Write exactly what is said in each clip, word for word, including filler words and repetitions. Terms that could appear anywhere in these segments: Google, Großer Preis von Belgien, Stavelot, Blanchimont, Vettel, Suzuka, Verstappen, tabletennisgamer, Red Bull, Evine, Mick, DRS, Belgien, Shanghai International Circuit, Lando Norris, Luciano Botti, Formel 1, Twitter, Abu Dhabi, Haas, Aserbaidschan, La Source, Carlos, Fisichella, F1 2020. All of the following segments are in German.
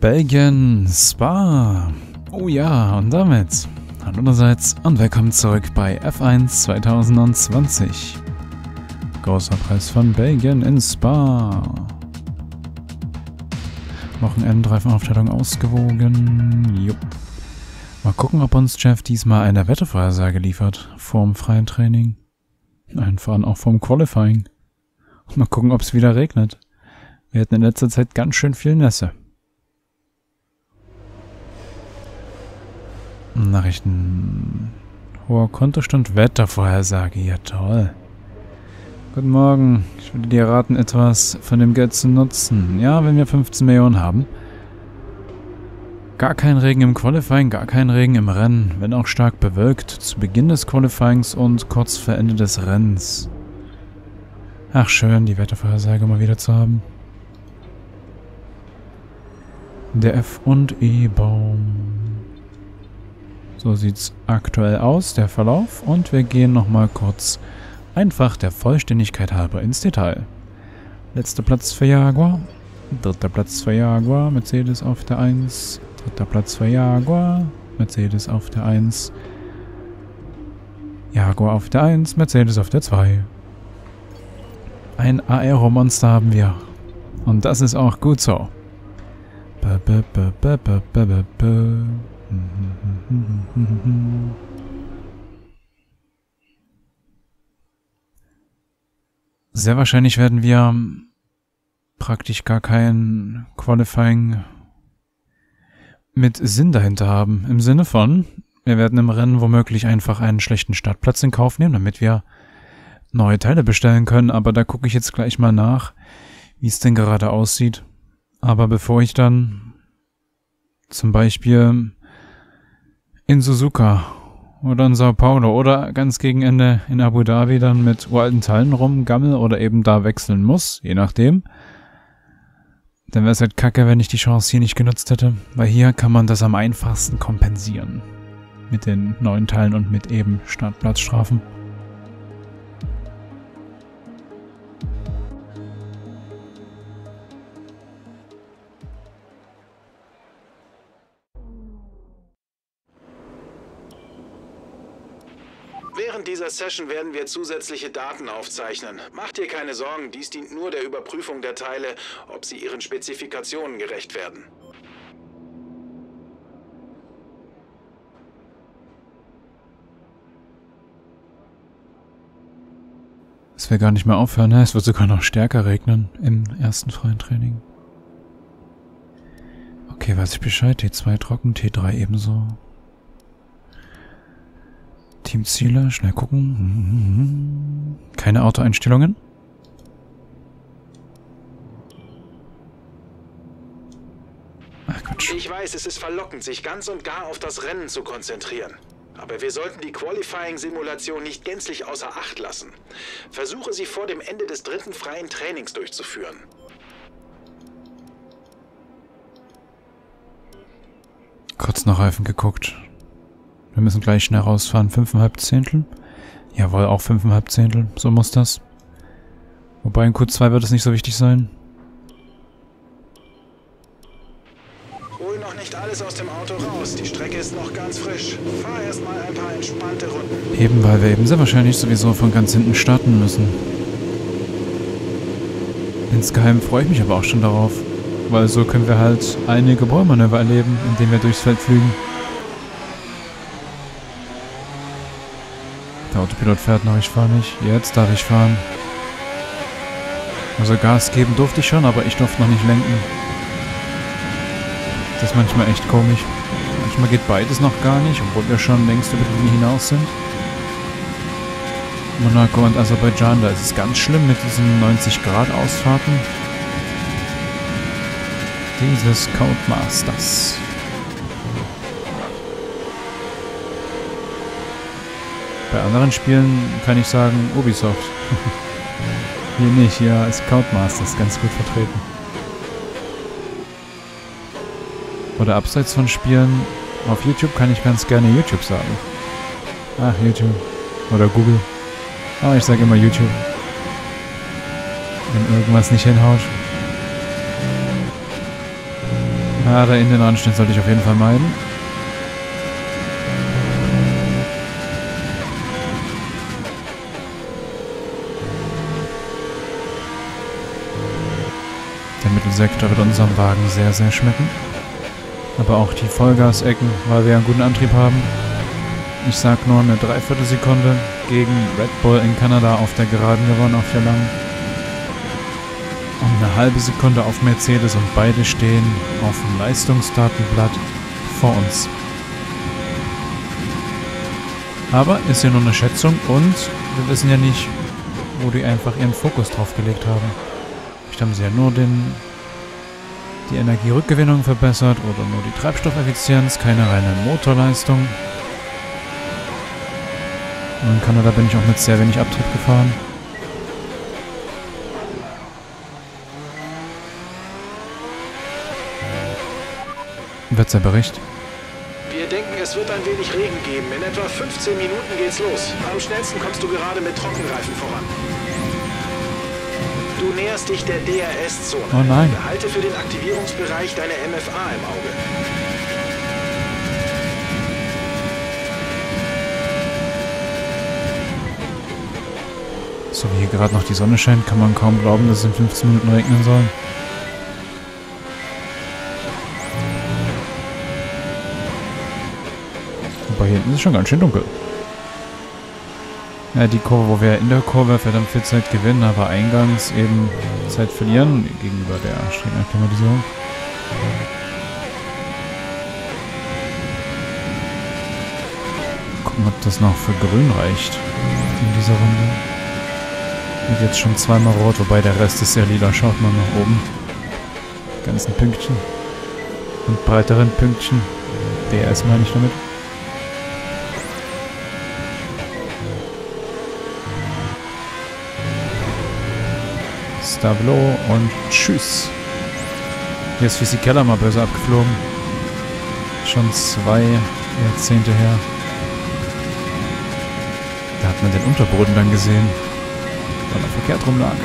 Belgien, Spa. Oh ja, und damit hallo allerseits und willkommen zurück bei F eins zwanzig zwanzig. Großer Preis von Belgien in Spa. Wochenendreifenaufteilung ausgewogen. Jupp. Mal gucken, ob uns Jeff diesmal eine Wettervorhersage liefert. Vorm freien Training. Nein, vor allem auch vorm Qualifying. Und mal gucken, ob es wieder regnet. Wir hatten in letzter Zeit ganz schön viel Nässe. Nachrichten. Hoher Kontostand, Wettervorhersage. Ja, toll. Guten Morgen. Ich würde dir raten, etwas von dem Geld zu nutzen. Ja, wenn wir fünfzehn Millionen haben. Gar kein Regen im Qualifying, gar kein Regen im Rennen. Wenn auch stark bewölkt. Zu Beginn des Qualifyings und kurz vor Ende des Rennens. Ach, schön, die Wettervorhersage mal wieder zu haben. Der F und E-Baum. So sieht's aktuell aus, der Verlauf. Und wir gehen nochmal kurz, einfach der Vollständigkeit halber, ins Detail. Letzter Platz für Jaguar. Dritter Platz für Jaguar. Mercedes auf der eins. Dritter Platz für Jaguar. Mercedes auf der eins. Jaguar auf der eins. Mercedes auf der zwei. Ein Aeromonster haben wir. Und das ist auch gut so. Ba, ba, ba, ba, ba, ba, ba, ba. Sehr wahrscheinlich werden wir praktisch gar kein Qualifying mit Sinn dahinter haben. Im Sinne von, wir werden im Rennen womöglich einfach einen schlechten Startplatz in Kauf nehmen, damit wir neue Teile bestellen können. Aber da gucke ich jetzt gleich mal nach, wie es denn gerade aussieht. Aber bevor ich dann zum Beispiel in Suzuka oder in Sao Paulo oder ganz gegen Ende in Abu Dhabi dann mit uralten Teilen rumgammeln oder eben da wechseln muss, je nachdem. Dann wäre es halt kacke, wenn ich die Chance hier nicht genutzt hätte, weil hier kann man das am einfachsten kompensieren. Mit den neuen Teilen und mit eben Startplatzstrafen. Während dieser Session werden wir zusätzliche Daten aufzeichnen. Macht dir keine Sorgen, dies dient nur der Überprüfung der Teile, ob sie ihren Spezifikationen gerecht werden. Es will gar nicht mehr aufhören, ne? Es wird sogar noch stärker regnen im ersten freien Training. Okay, weiß ich Bescheid. T zwei trocken, T drei ebenso. Teamziele, schnell gucken. Keine Autoeinstellungen. Ach Quatsch. Ich weiß, es ist verlockend, sich ganz und gar auf das Rennen zu konzentrieren. Aber wir sollten die Qualifying-Simulation nicht gänzlich außer Acht lassen. Versuche sie vor dem Ende des dritten freien Trainings durchzuführen. Kurz nach Reifen geguckt. Wir müssen gleich schnell rausfahren. fünfeinhalb Zehntel. Jawohl, auch fünfeinhalb Zehntel. So muss das. Wobei in Q zwei wird es nicht so wichtig sein. Hol noch nicht alles aus dem Auto raus. Die Strecke ist noch ganz frisch. Fahr erstmal ein paar entspannte Runden. Eben, weil wir eben sehr wahrscheinlich sowieso von ganz hinten starten müssen. Insgeheim freue ich mich aber auch schon darauf. Weil so können wir halt einige Ballmanöver erleben, indem wir durchs Feld fliegen. Der Autopilot fährt noch, ich fahre nicht. Jetzt darf ich fahren. Also Gas geben durfte ich schon, aber ich durfte noch nicht lenken. Das ist manchmal echt komisch. Manchmal geht beides noch gar nicht, obwohl wir schon längst über die Linie hinaus sind. Monaco und Aserbaidschan, da ist es ganz schlimm mit diesen neunzig Grad Ausfahrten. Dieses Code Masters. Bei anderen Spielen kann ich sagen Ubisoft. Hier nicht, hier ist Code Masters ganz gut vertreten. Oder abseits von Spielen, auf YouTube kann ich ganz gerne YouTube sagen. Ach, YouTube. Oder Google. Aber ich sage immer YouTube. Wenn irgendwas nicht hinhaut. Na, da in den Randschnitt sollte ich auf jeden Fall meiden. Der Mittelsektor wird unserem Wagen sehr, sehr schmecken. Aber auch die Vollgasecken, weil wir einen guten Antrieb haben. Ich sag nur eine Dreiviertelsekunde gegen Red Bull in Kanada auf der Geraden gewonnen, auf der langen. Und eine halbe Sekunde auf Mercedes und beide stehen auf dem Leistungsdatenblatt vor uns. Aber ist ja nur eine Schätzung und wir wissen ja nicht, wo die einfach ihren Fokus drauf gelegt haben. Vielleicht haben sie ja nur den, die Energierückgewinnung verbessert oder nur die Treibstoffeffizienz, keine reine Motorleistung. Und in Kanada bin ich auch mit sehr wenig Abtrieb gefahren. Wetterbericht. Wir denken, es wird ein wenig Regen geben. In etwa fünfzehn Minuten geht's los. Am schnellsten kommst du gerade mit Trockenreifen voran. Du näherst dich der D R S-Zone. Oh nein. Behalte für den Aktivierungsbereich deine M F A im Auge. So wie hier gerade noch die Sonne scheint, kann man kaum glauben, dass es in fünfzehn Minuten regnen soll. Aber hier hinten ist es schon ganz schön dunkel. Ja, die Kurve, wo wir in der Kurve verdammt viel Zeit gewinnen, aber eingangs eben Zeit verlieren gegenüber der Streckenklimatisierung. Gucken, ob das noch für grün reicht in dieser Runde. Und jetzt schon zweimal rot, wobei der Rest ist ja lila. Schaut mal nach oben. Die ganzen Pünktchen. Und breiteren Pünktchen. D R S meine ich damit. Stavelot und tschüss. Hier ist Fisichella mal böse abgeflogen. Schon zwei Jahrzehnte her. Da hat man den Unterboden dann gesehen. Weil er verkehrt rum lag.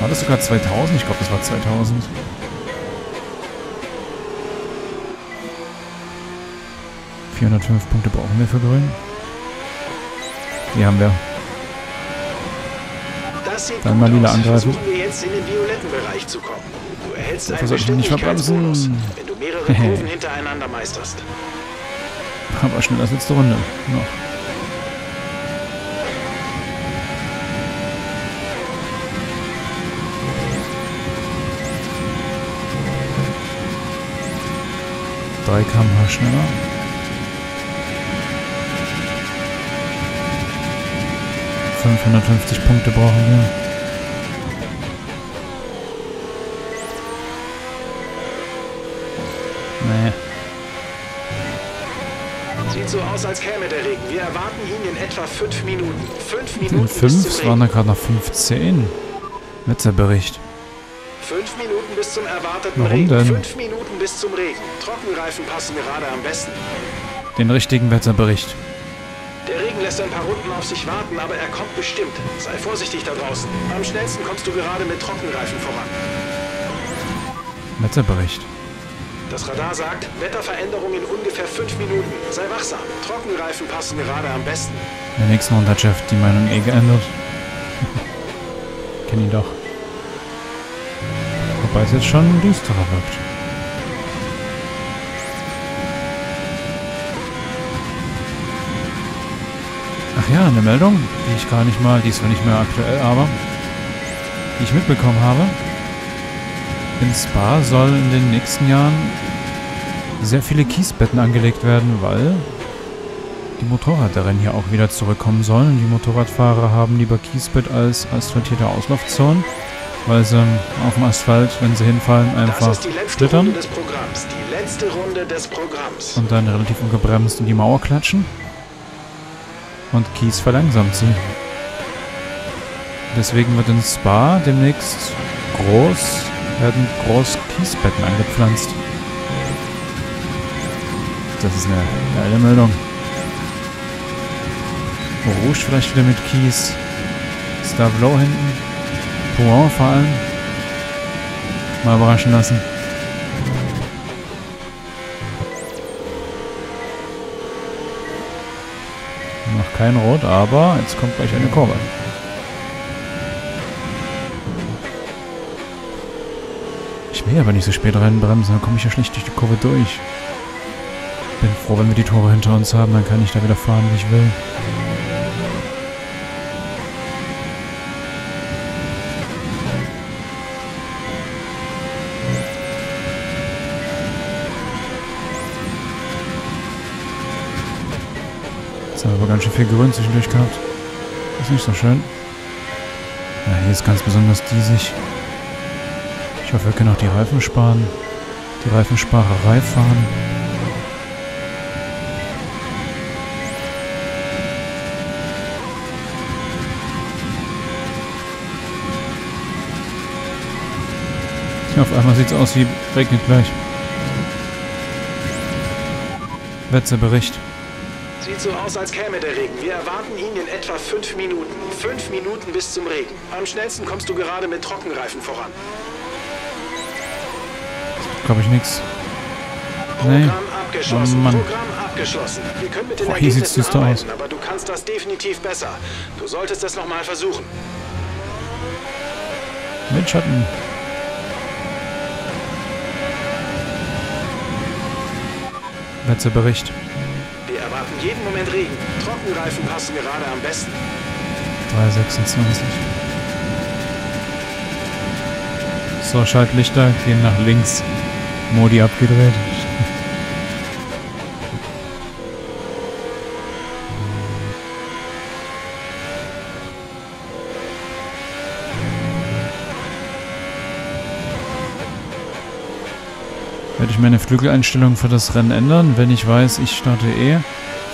War das sogar zweitausend? Ich glaube, das war zweitausend. vierhundertfünf Punkte brauchen wir für Grün. Die haben wir. Dann mal lila angreifen. Versuchen wir jetzt in den violetten Bereich zu kommen. Du erhältst einen Geschwindigkeitsbonus, wenn du mehrere Kurven hintereinander meisterst. Aber schnell als letzte Runde. Noch. drei Kilometer pro Stunde schneller. fünfhundertfünfzig Punkte brauchen wir. Nee. Sieht so aus, als käme der Regen. Wir erwarten ihn in etwa fünf Minuten. fünf Minuten. In fünf waren da gerade noch fünfzehn. Wetterbericht. fünf Minuten bis zum erwarteten Warum Regen. Denn? fünf Minuten bis zum Regen. Trockenreifen passen gerade am besten. Den richtigen Wetterbericht. Der Regen lässt ein paar Runden auf sich warten, aber er kommt bestimmt. Sei vorsichtig da draußen. Am schnellsten kommst du gerade mit Trockenreifen voran. Wetterbericht. Das Radar sagt, Wetterveränderung in ungefähr fünf Minuten. Sei wachsam. Trockenreifen passen gerade am besten. In der nächsten Runde hat Chef die Meinung eh geändert. Kenn ihn doch. Wobei es jetzt schon düsterer wirkt. Ach ja, eine Meldung, die ich gar nicht mal, die ist zwar nicht mehr aktuell, aber die ich mitbekommen habe. In Spa soll in den nächsten Jahren sehr viele Kiesbetten angelegt werden, weil die Motorradrennen hier auch wieder zurückkommen sollen. Die Motorradfahrer haben lieber Kiesbett als asphaltierte Auslaufzonen. Weil sie auf dem Asphalt, wenn sie hinfallen, einfach splittern. Und dann relativ ungebremst in die Mauer klatschen. Und Kies verlangsamt sie. Deswegen wird in Spa demnächst groß, werden groß Kiesbetten angepflanzt. Das ist eine geile Meldung. Rouge vielleicht wieder mit Kies. Stavelot hinten. Vor allem mal überraschen lassen. kein Rot, aber jetzt kommt gleich eine Kurve. Ich will aber nicht so spät reinbremsen, dann komme ich ja schlecht durch die Kurve durch. Bin froh, wenn wir die Tore hinter uns haben, dann kann ich da wieder fahren, wie ich will. Aber ganz schön viel Grün zwischendurch gehabt. Ist nicht so schön. Ja, hier ist ganz besonders diesig. Ich hoffe, wir können auch die Reifen sparen. Die Reifensparerei fahren. Ja, auf einmal sieht es aus wie regnet gleich. Wetterbericht. Sieht so aus, als käme der Regen. Wir erwarten ihn in etwa fünf Minuten. Fünf Minuten bis zum Regen. Am schnellsten kommst du gerade mit Trockenreifen voran. Glaube ich nichts. Nee. Oh Mann. Oh, hier sieht es düster aus. Aber du kannst das definitiv besser. Du solltest das nochmal versuchen. Mit Schatten. Letzter Bericht. Jeden Moment Regen. Trockenreifen passen gerade am besten. drei Komma sechsundzwanzig. So, Schaltlichter gehen nach links. Modi abgedreht. Werde ich meine Flügeleinstellung für das Rennen ändern, wenn ich weiß, ich starte eh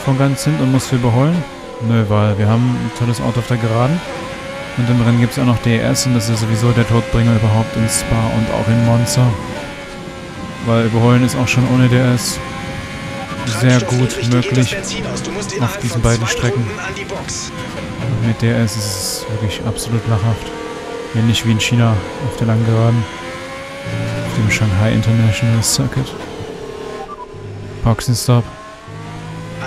von ganz hinten und muss viel überholen? Nö, weil wir haben ein tolles Auto auf der Geraden. Und im Rennen gibt es auch noch D R S und das ist sowieso der Todbringer überhaupt in Spa und auch in Monza. Weil überholen ist auch schon ohne D R S sehr gut möglich auf diesen beiden Strecken. Und mit D R S ist es wirklich absolut lachhaft. Ähnlich wie in China auf der langen Geraden. Auf dem Shanghai International Circuit. Boxenstopp.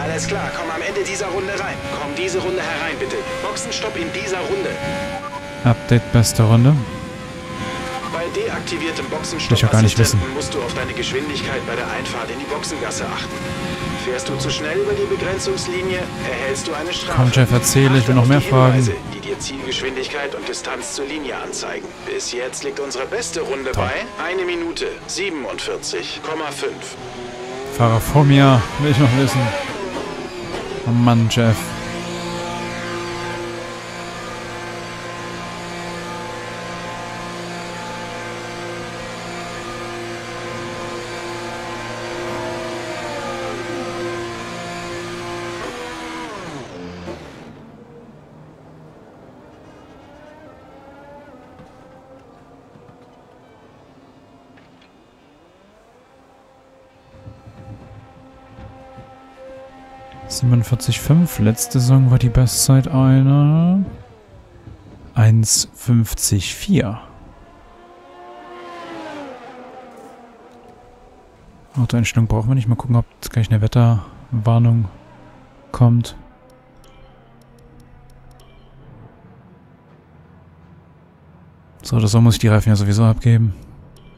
Alles klar, komm am Ende dieser Runde rein. Komm diese Runde herein, bitte. Boxenstopp in dieser Runde. Update beste Runde. Bei deaktiviertem Boxenstopp-Assistenten musst du auf deine Geschwindigkeit bei der Einfahrt in die Boxengasse achten. Fährst du zu schnell über die Begrenzungslinie, erhältst du eine Strafe. Komm, Chef, erzähle, ich will noch mehr Fragen. Die dir Zielgeschwindigkeit und Distanz zur Linie anzeigen. Bis jetzt liegt unsere beste Runde Top. bei eine Minute siebenundvierzig Komma fünf. Fahrer vor mir, will ich noch wissen. Oh Mann, Jeff. siebenundvierzig Komma fünf. Letzte Saison war die Bestzeit eine eins Komma fünfzig vier. Autoeinstellung brauchen wir nicht. Mal gucken, ob jetzt gleich eine Wetterwarnung kommt. So, das muss ich die Reifen ja sowieso abgeben.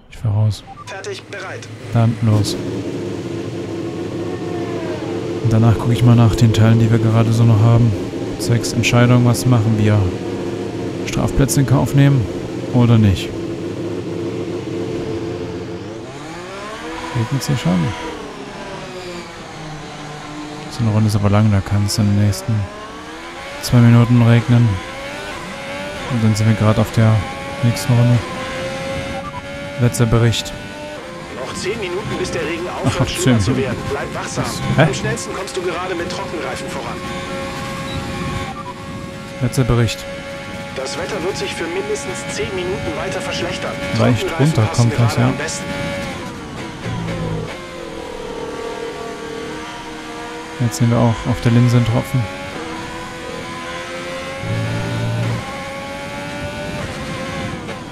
Ich fahr raus. Fertig, bereit. Dann los. Danach gucke ich mal nach den Teilen, die wir gerade so noch haben. Zwecks Entscheidung, was machen wir? Strafplätze in Kauf nehmen oder nicht? Regnet es hier schon? So eine Runde ist aber lang, da kann es in den nächsten zwei Minuten regnen. Und dann sind wir gerade auf der nächsten Runde. Letzter Bericht. zehn Minuten, bis der Regen aufhört, schlimmer zu werden. Bleib wachsam. Am schnellsten kommst du gerade mit Trockenreifen voran. Letzter Bericht. Das Wetter wird sich für mindestens zehn Minuten weiter verschlechtern. Leicht runter kommt das, ja. Jetzt sehen wir auch auf der Linse einen Tropfen.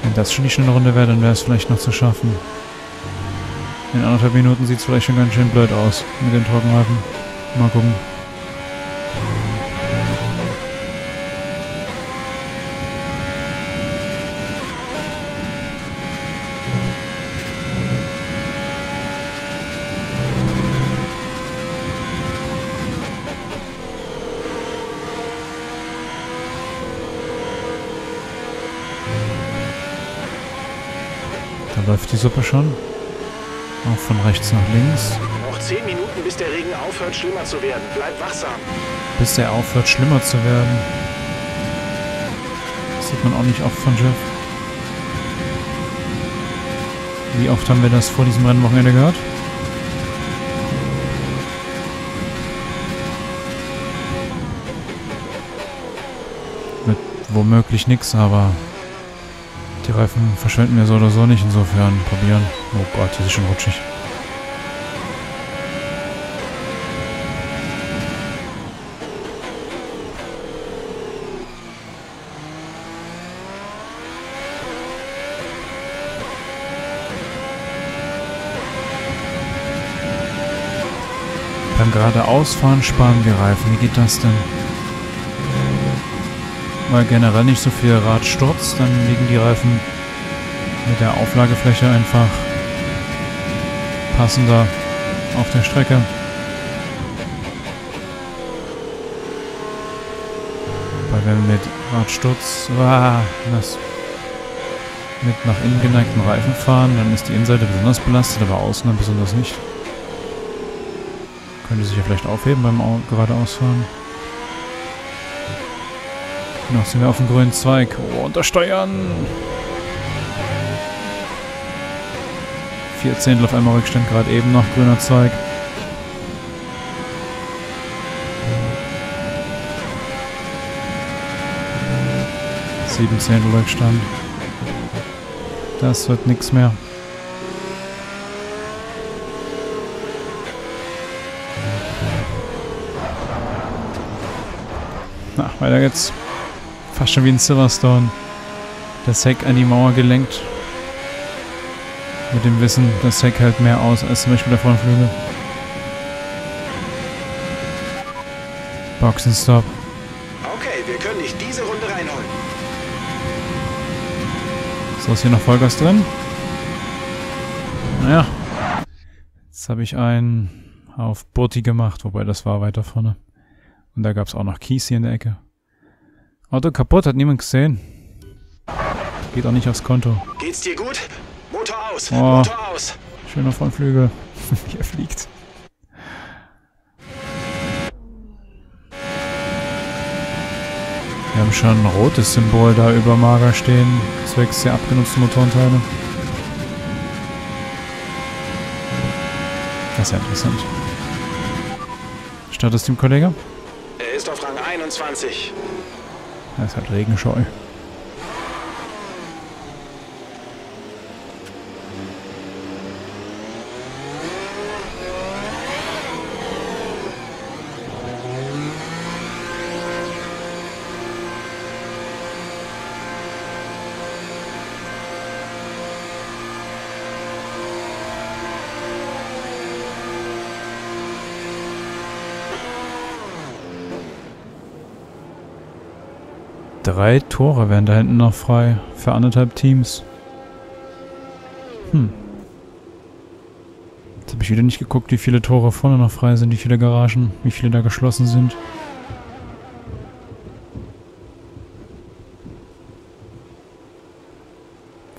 Wenn das schon die schnelle Runde wäre, dann wäre es vielleicht noch zu schaffen. In anderthalb Minuten sieht es vielleicht schon ganz schön blöd aus mit den Trockenreifen. Mal gucken. läuft die Suppe schon. Auch von rechts nach links. Noch zehn Minuten, bis der Regen aufhört, schlimmer zu werden. Bleib wachsam. Bis der aufhört, schlimmer zu werden. Das sieht man auch nicht oft von Jeff. Wie oft haben wir das vor diesem Rennwochenende gehört? Mit womöglich nichts, aber die Reifen verschwenden wir so oder so nicht, insofern probieren. Oh Gott, das ist schon rutschig. Beim geradeausfahren sparen wir Reifen. Wie geht das denn? Weil generell nicht so viel Rad stürzt, dann liegen die Reifen mit der Auflagefläche einfach passender auf der Strecke. Weil wenn wir mit Radsturz, ah, das, mit nach innen geneigten Reifen fahren, dann ist die Innenseite besonders belastet, aber außen dann besonders nicht. Könnte sich ja vielleicht aufheben beim Au- geradeausfahren. Noch sind wir auf dem grünen Zweig. Oh, untersteuern! Vier Zehntel auf einmal Rückstand, gerade eben noch grüner Zweig. Sieben Zehntel Rückstand. Das wird nichts mehr. Na, weiter geht's. Fast schon wie in Silverstone. Das Heck an die Mauer gelenkt. Mit dem Wissen, das Heck hält mehr aus als zum Beispiel der Frontflügel. Boxenstopp. Okay, wir können nicht diese Runde reinholen. So, ist hier noch Vollgas drin? Naja. Jetzt habe ich einen auf Burti gemacht, wobei das war weiter vorne. Und da gab es auch noch Kies hier in der Ecke. Auto kaputt, hat niemand gesehen. Geht auch nicht aufs Konto. Geht's dir gut? Motor aus! Oh, Motor aus! Schöner Frontflügel. Wie er fliegt. Wir haben schon ein rotes Symbol da über Mager stehen. Zwecks der abgenutzten Motorenteile. Das ist ja interessant. Status Teamkollege? Er ist auf Rang einundzwanzig. Das hat Regenscheu. Drei Tore wären da hinten noch frei für anderthalb Teams. Hm. Jetzt habe ich wieder nicht geguckt, wie viele Tore vorne noch frei sind, wie viele Garagen, wie viele da geschlossen sind.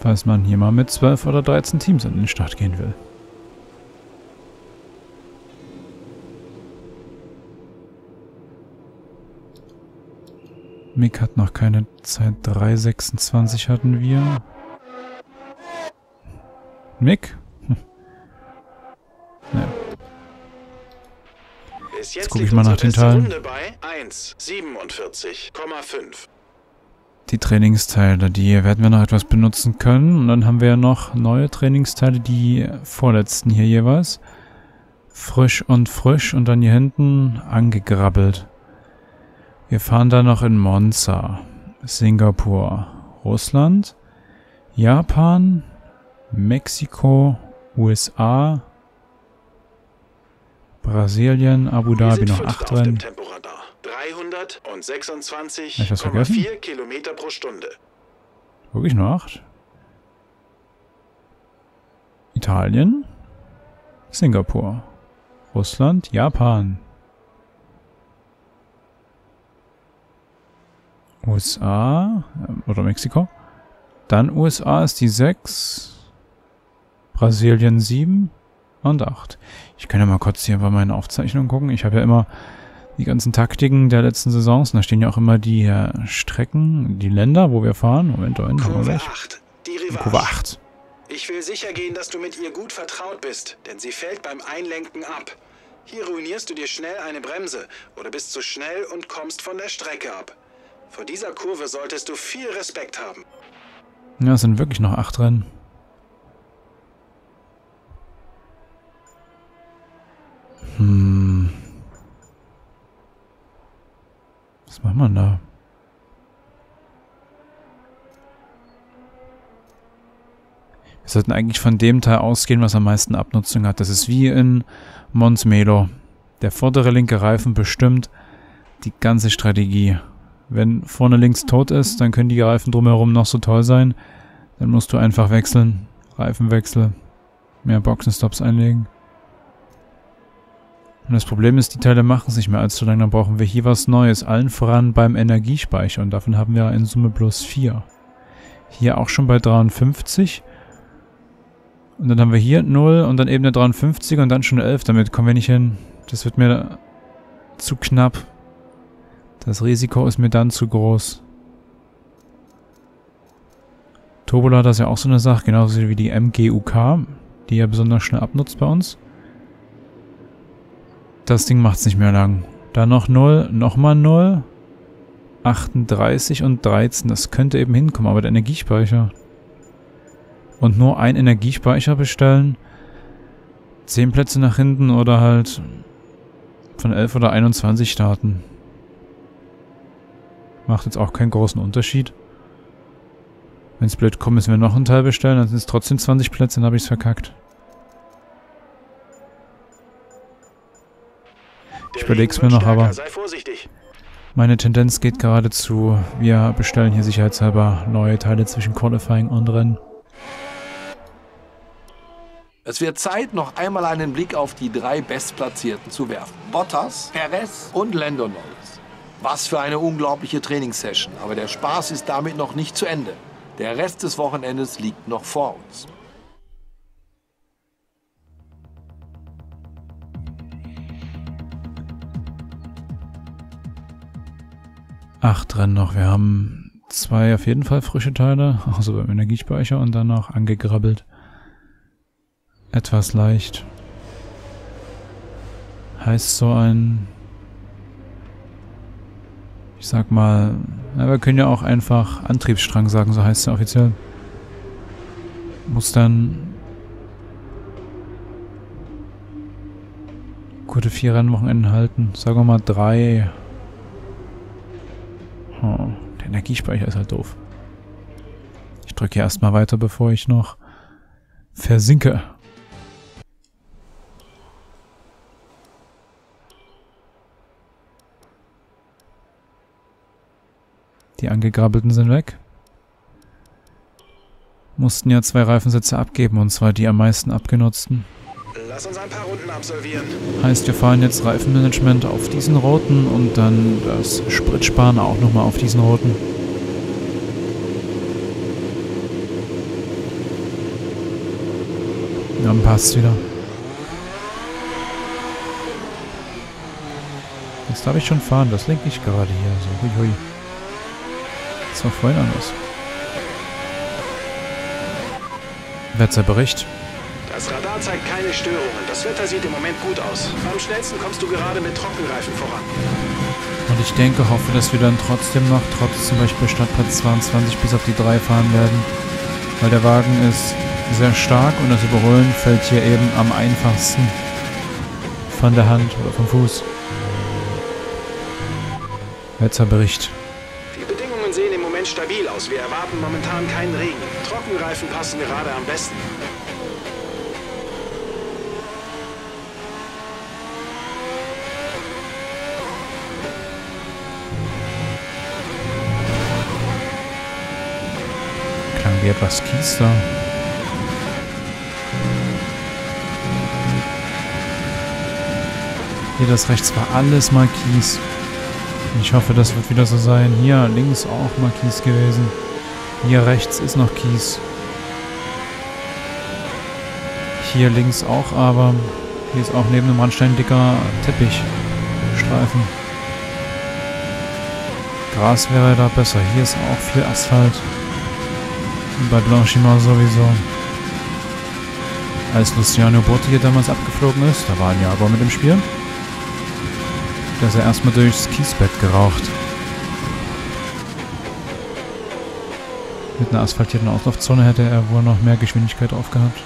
Falls man hier mal mit zwölf oder dreizehn Teams in den Start gehen will. Mick hat noch keine Zeit. drei sechsundzwanzig hatten wir. Mick? Hm. Naja. Jetzt, jetzt gucke ich mal nach den Teilen. Die Trainingsteile, die werden wir noch etwas benutzen können. Und dann haben wir ja noch neue Trainingsteile, die vorletzten hier jeweils. Frisch und frisch und dann hier hinten angegrabbelt. Wir fahren dann noch in Monza, Singapur, Russland, Japan, Mexiko, U S A, Brasilien, Abu Dhabi, noch acht Rennen. dreihundertsechsundzwanzig Komma vier Hab ich was vergessen? Kilometer pro Stunde. Wirklich nur acht? Italien, Singapur, Russland, Japan. U S A oder Mexiko. Dann U S A ist die sechs. Brasilien sieben und acht. Ich kann ja mal kurz hier bei meinen Aufzeichnungen gucken. Ich habe ja immer die ganzen Taktiken der letzten Saisons. Und da stehen ja auch immer die äh, Strecken, die Länder, wo wir fahren. Moment, Moment. Kurve acht. Ich will sicher gehen, dass du mit ihr gut vertraut bist, denn sie fällt beim Einlenken ab. Hier ruinierst du dir schnell eine Bremse oder bist zu schnell und kommst von der Strecke ab. Vor dieser Kurve solltest du viel Respekt haben. Ja, es sind wirklich noch acht Rennen. Hm. Was macht man da? Wir sollten eigentlich von dem Teil ausgehen, was am meisten Abnutzung hat. Das ist wie in Montemelo. Der vordere linke Reifen bestimmt die ganze Strategie. Wenn vorne links tot ist, dann können die Reifen drumherum noch so toll sein. Dann musst du einfach wechseln. Reifenwechsel. Mehr Boxenstops einlegen. Und das Problem ist, die Teile machen sich mehr allzu lang. Dann brauchen wir hier was Neues. Allen voran beim Energiespeicher. Und davon haben wir in Summe bloß vier. Hier auch schon bei dreiundfünfzig. Und dann haben wir hier null und dann eben eine dreiundfünfziger und dann schon elf. Damit kommen wir nicht hin. Das wird mir zu knapp. Das Risiko ist mir dann zu groß. Turbolader ist ja auch so eine Sache, genauso wie die M G U K, die ja besonders schnell abnutzt bei uns. Das Ding macht es nicht mehr lang. Dann noch null, nochmal null. achtunddreißig und dreizehn, das könnte eben hinkommen, aber der Energiespeicher... Und nur einen Energiespeicher bestellen. Zehn Plätze nach hinten oder halt von elf oder einundzwanzig starten. Macht jetzt auch keinen großen Unterschied. Wenn es blöd kommt, müssen wir noch einen Teil bestellen. Dann sind es trotzdem zwanzig Plätze, dann habe ich es verkackt. Ich überlege es mir noch, aber meine Tendenz geht gerade zu, wir bestellen hier sicherheitshalber neue Teile zwischen Qualifying und Rennen. Es wird Zeit, noch einmal einen Blick auf die drei Bestplatzierten zu werfen. Bottas, Perez und Lando Norris. Was für eine unglaubliche Trainingssession. Aber der Spaß ist damit noch nicht zu Ende. Der Rest des Wochenendes liegt noch vor uns. Acht Rennen noch. Wir haben zwei auf jeden Fall frische Teile. Also beim Energiespeicher und dann noch angegrabbelt. Etwas leicht. Heißt so ein... Ich sag mal... Ja, wir können ja auch einfach Antriebsstrang sagen, so heißt es ja offiziell. Muss dann... gute vier Rennwochenenden halten. Sagen wir mal drei. Oh, der Energiespeicher ist halt doof. Ich drücke hier erstmal weiter, bevor ich noch versinke. Die angegrabbelten sind weg. Mussten ja zwei Reifensätze abgeben, und zwar die am meisten abgenutzten. Lass uns ein paar Runden absolvieren. Heißt, wir fahren jetzt Reifenmanagement auf diesen Routen und dann das Spritsparen auch nochmal auf diesen Routen. Dann passt wieder. Jetzt darf ich schon fahren, das lenke ich gerade hier. So, hui, hui. Das war vorhin anders. Wetterbericht. Das Radar zeigt keine Störungen. Das Wetter sieht im Moment gut aus. Am schnellsten kommst du gerade mit Trockenreifen voran. Und ich denke, hoffe, dass wir dann trotzdem noch, trotz zum Beispiel Startplatz zweiundzwanzig, bis auf die drei fahren werden. Weil der Wagen ist sehr stark und das Überholen fällt hier eben am einfachsten von der Hand oder vom Fuß. Wetterbericht. Stabil aus. Wir erwarten momentan keinen Regen. Trockenreifen passen gerade am besten. Klang wie etwas Kies da. Hier das rechts war alles mal Kies. Ich hoffe, das wird wieder so sein. Hier links auch mal Kies gewesen. Hier rechts ist noch Kies. Hier links auch, aber hier ist auch neben dem Randstein ein dicker Teppichstreifen. Gras wäre da besser. Hier ist auch viel Asphalt. Und bei Blanchimont sowieso. Als Luciano Botti hier damals abgeflogen ist, da war ein Jaguar mit im Spiel, dass er erstmal durchs Kiesbett geraucht. Mit einer asphaltierten Auslaufzone hätte er wohl noch mehr Geschwindigkeit aufgehabt.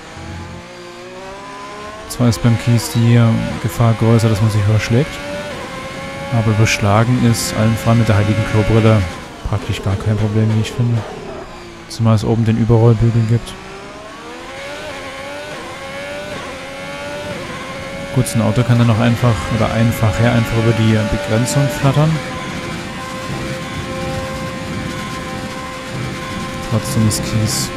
Zwar ist beim Kies die Gefahr größer, dass man sich überschlägt, aber überschlagen ist allen voran mit der heiligen Klobrille praktisch gar kein Problem, wie ich finde. Zumal es oben den Überrollbügel gibt. Gut, ein Auto kann dann auch einfach oder einfach her, einfach über die Begrenzung flattern. Trotzdem ist Kies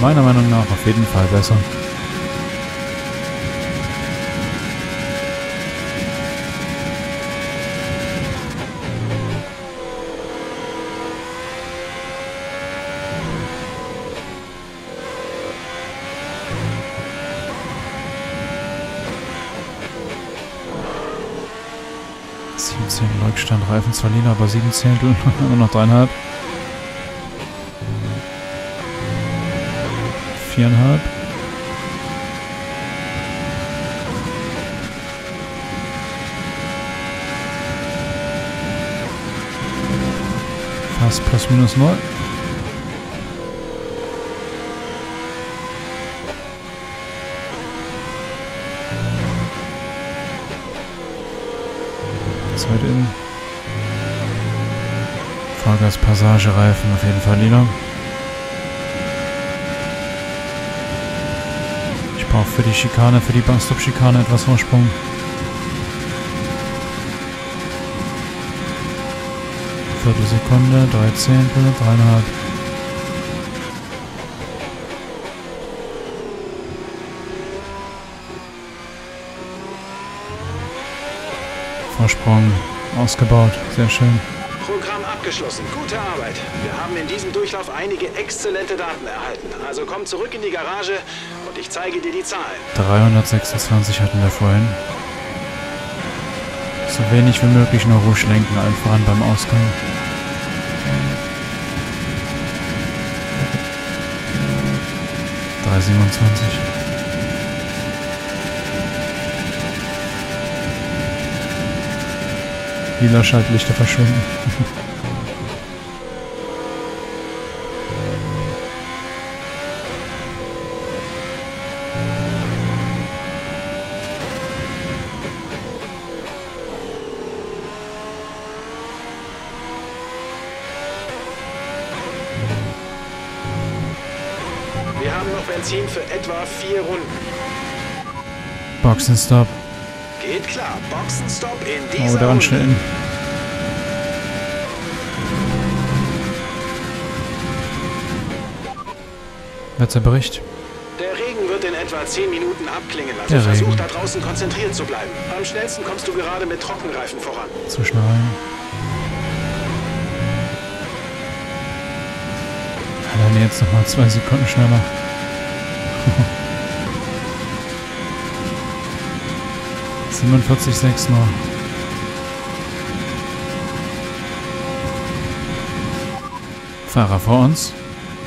meiner Meinung nach auf jeden Fall besser. siebzehn Leukstand, Reifen zwar lila, aber sieben Zehntel, nur noch dreieinhalb. Viereinhalb. Fast plus minus null. Zeit in. Fahrgasspassagereifen auf jeden Fall lila. Ich brauche für die Schikane, für die Bankstop-Schikane etwas Vorsprung. Viertelsekunde, drei Zehntel, dreieinhalb. Vorsprung ausgebaut, sehr schön. Programm abgeschlossen, gute Arbeit. Wir haben in diesem Durchlauf einige exzellente Daten erhalten. Also komm zurück in die Garage und ich zeige dir die Zahlen. dreihundertsechsundzwanzig hatten wir vorhin. So wenig wie möglich nur Rouge lenken, einfach an beim Ausgang. dreihundertsiebenundzwanzig. Lila Schaltlichter verschwinden. Wir haben noch Benzin für etwa vier Runden. Boxenstopp. Geht klar, Boxenstopp in dieser Runde. Oh, daran stellen. Letzter Bericht. Der Regen wird in etwa zehn Minuten abklingen. Also Der versuch Regen. da draußen konzentriert zu bleiben. Am schnellsten kommst du gerade mit Trockenreifen voran. Zu schnell. Alleine jetzt nochmal zwei Sekunden schneller. siebenundvierzig Komma sechs noch. Fahrer vor uns.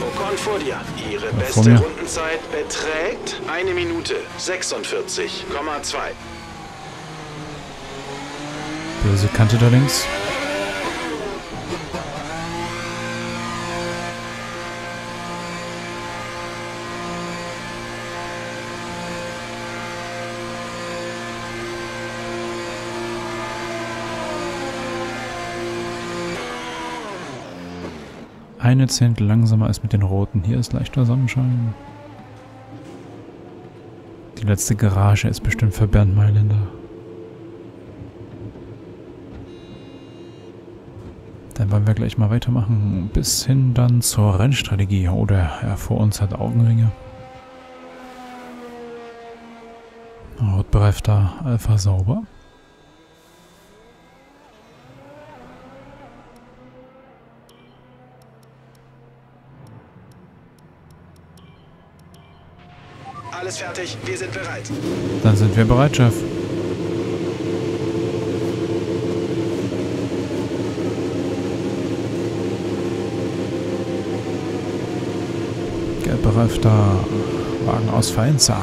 Ocon vor dir. Ihre Oder beste Rundenzeit beträgt eine Minute sechsundvierzig Komma zwei. Böse Kante da links. Eine Zehntel langsamer als mit den Roten. Hier ist leichter Sonnenschein. Die letzte Garage ist bestimmt für Bernd Mailänder. Dann wollen wir gleich mal weitermachen. Bis hin dann zur Rennstrategie. Oder er vor uns hat Augenringe. Rotbereifter Alpha sauber. alles fertig. Wir sind bereit. Dann sind wir bereit, Chef. Gelbbereifter Wagen aus Faenza.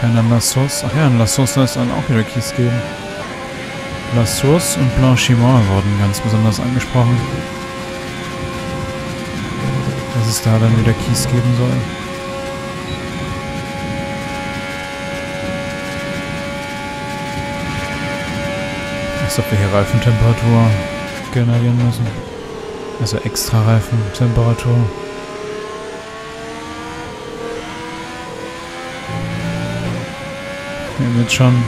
Keiner La Source. Ach ja, in La Source soll es dann auch wieder Kies geben. La Source und Blanchiment wurden ganz besonders angesprochen. Dass es da dann wieder Kies geben soll. Als ob wir hier Reifentemperatur generieren müssen. Also extra Reifentemperatur. Wir haben jetzt schon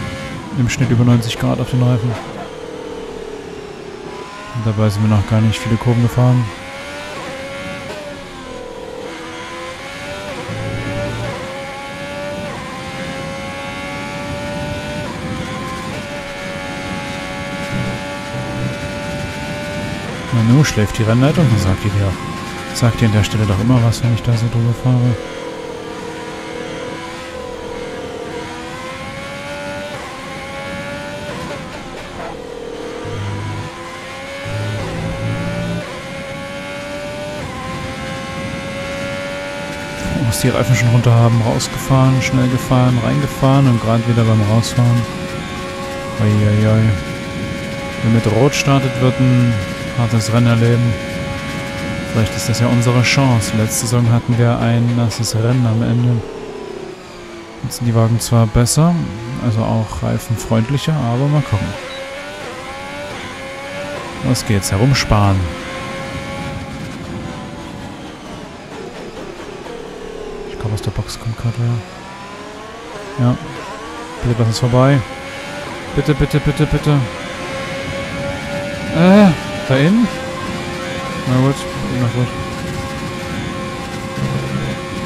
im Schnitt über neunzig Grad auf den Reifen. Und dabei sind wir noch gar nicht viele Kurven gefahren. Nanu schläft die Rennleitung, dann sagt ihr doch. Sagt ihr an der Stelle doch immer was, wenn ich da so drüber fahre. Die Reifen schon runter haben, rausgefahren, schnell gefahren, reingefahren und gerade wieder beim Rausfahren. Eieiei. Wenn mit Rot startet, wird ein hartes Rennen erleben. Vielleicht ist das ja unsere Chance. Letzte Saison hatten wir ein nasses Rennen am Ende. Jetzt sind die Wagen zwar besser, also auch reifenfreundlicher, aber mal gucken. Los geht's, herumsparen. Aus der Box kommt gerade, ja. Ja. Bitte lass uns vorbei. Bitte, bitte, bitte, bitte. Äh, da innen? Na gut, immer gut.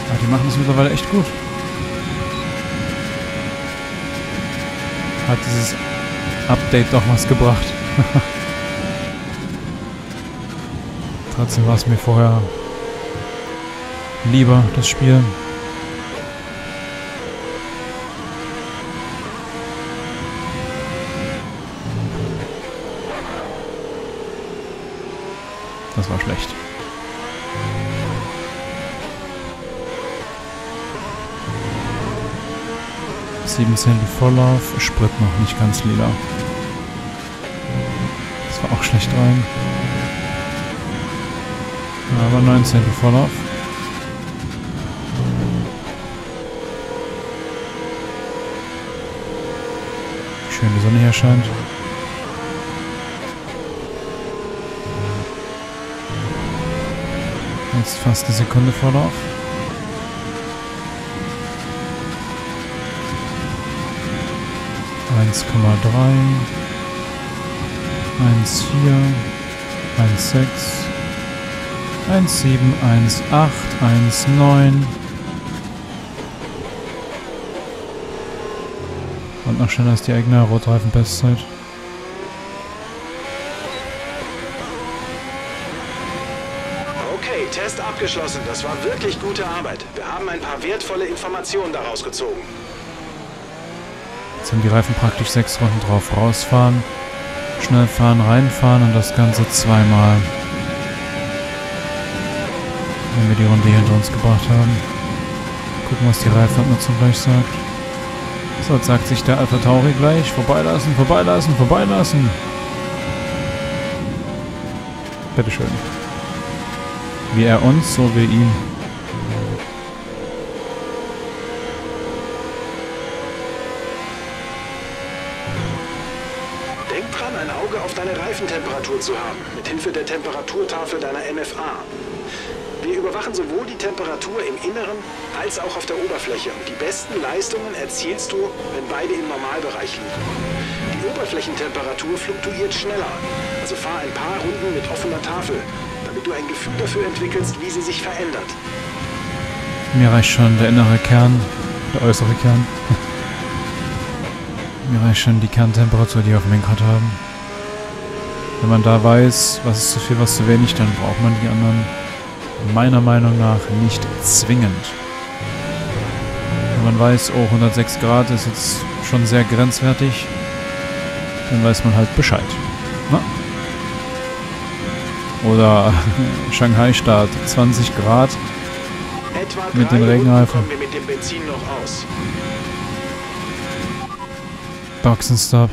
Aber die machen es mittlerweile echt gut. Hat dieses Update doch was gebracht. Trotzdem war es mir vorher lieber, das Spiel. Das war schlecht. siebzehn Vorlauf, Sprit noch nicht ganz lila. Das war auch schlecht rein. Aber neunzehn Vorlauf. Schön die Sonne hier scheint. Jetzt fast eine Sekunde Vorlauf. eins Komma drei. eins Komma vier. eins Komma sechs. eins Komma sieben. eins Komma acht. eins Komma neun. Und noch schneller als die eigene Rotreifen-Bestzeit. Okay, Test abgeschlossen. Das war wirklich gute Arbeit. Wir haben ein paar wertvolle Informationen daraus gezogen. Jetzt haben die Reifen praktisch sechs Runden drauf. Rausfahren, schnell fahren, reinfahren und das Ganze zweimal. Wenn wir die Runde hier hinter uns gebracht haben. Gucken, was die Reifenabnutzung gleich sagt. So, jetzt sagt sich der Alpha Tauri gleich. Vorbeilassen, vorbeilassen, vorbeilassen. Bitteschön. Wie er uns, so wie ihn. Denk dran, ein Auge auf deine Reifentemperatur zu haben, mit Hilfe der Temperaturtafel deiner M F A. Wir überwachen sowohl die Temperatur im Inneren als auch auf der Oberfläche. Und die besten Leistungen erzielst du, wenn beide im Normalbereich liegen. Die Oberflächentemperatur fluktuiert schneller. Also fahr ein paar Runden mit offener Tafel, damit du ein Gefühl dafür entwickelst, wie sie sich verändert. Mir reicht schon der innere Kern, der äußere Kern. Mir reicht schon die Kerntemperatur, die wir auf dem Lenkrad haben. Wenn man da weiß, was ist zu viel, was zu wenig, dann braucht man die anderen meiner Meinung nach nicht zwingend. Wenn man weiß, oh, hundertsechs Grad ist jetzt schon sehr grenzwertig, dann weiß man halt Bescheid. Na? Oder Shanghai-Start, zwanzig Grad mit den Regenreifen. Boxenstopp.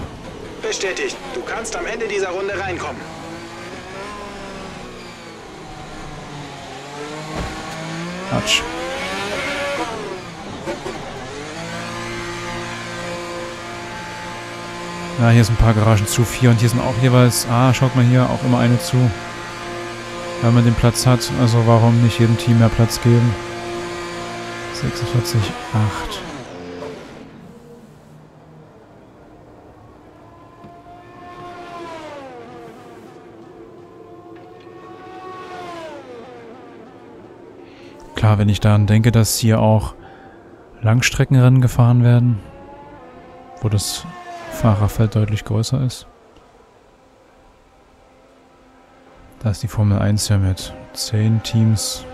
Bestätigt. Du kannst am Ende dieser Runde reinkommen. Atsch. Ja, hier sind ein paar Garagen zu, vier und hier sind auch jeweils, ah, schaut mal hier, auch immer eine zu. Wenn man den Platz hat, also warum nicht jedem Team mehr Platz geben? sechsundvierzig, acht. Klar, wenn ich daran denke, dass hier auch Langstreckenrennen gefahren werden, wo das Fahrerfeld deutlich größer ist. Da ist die Formel eins ja mit zehn Teams,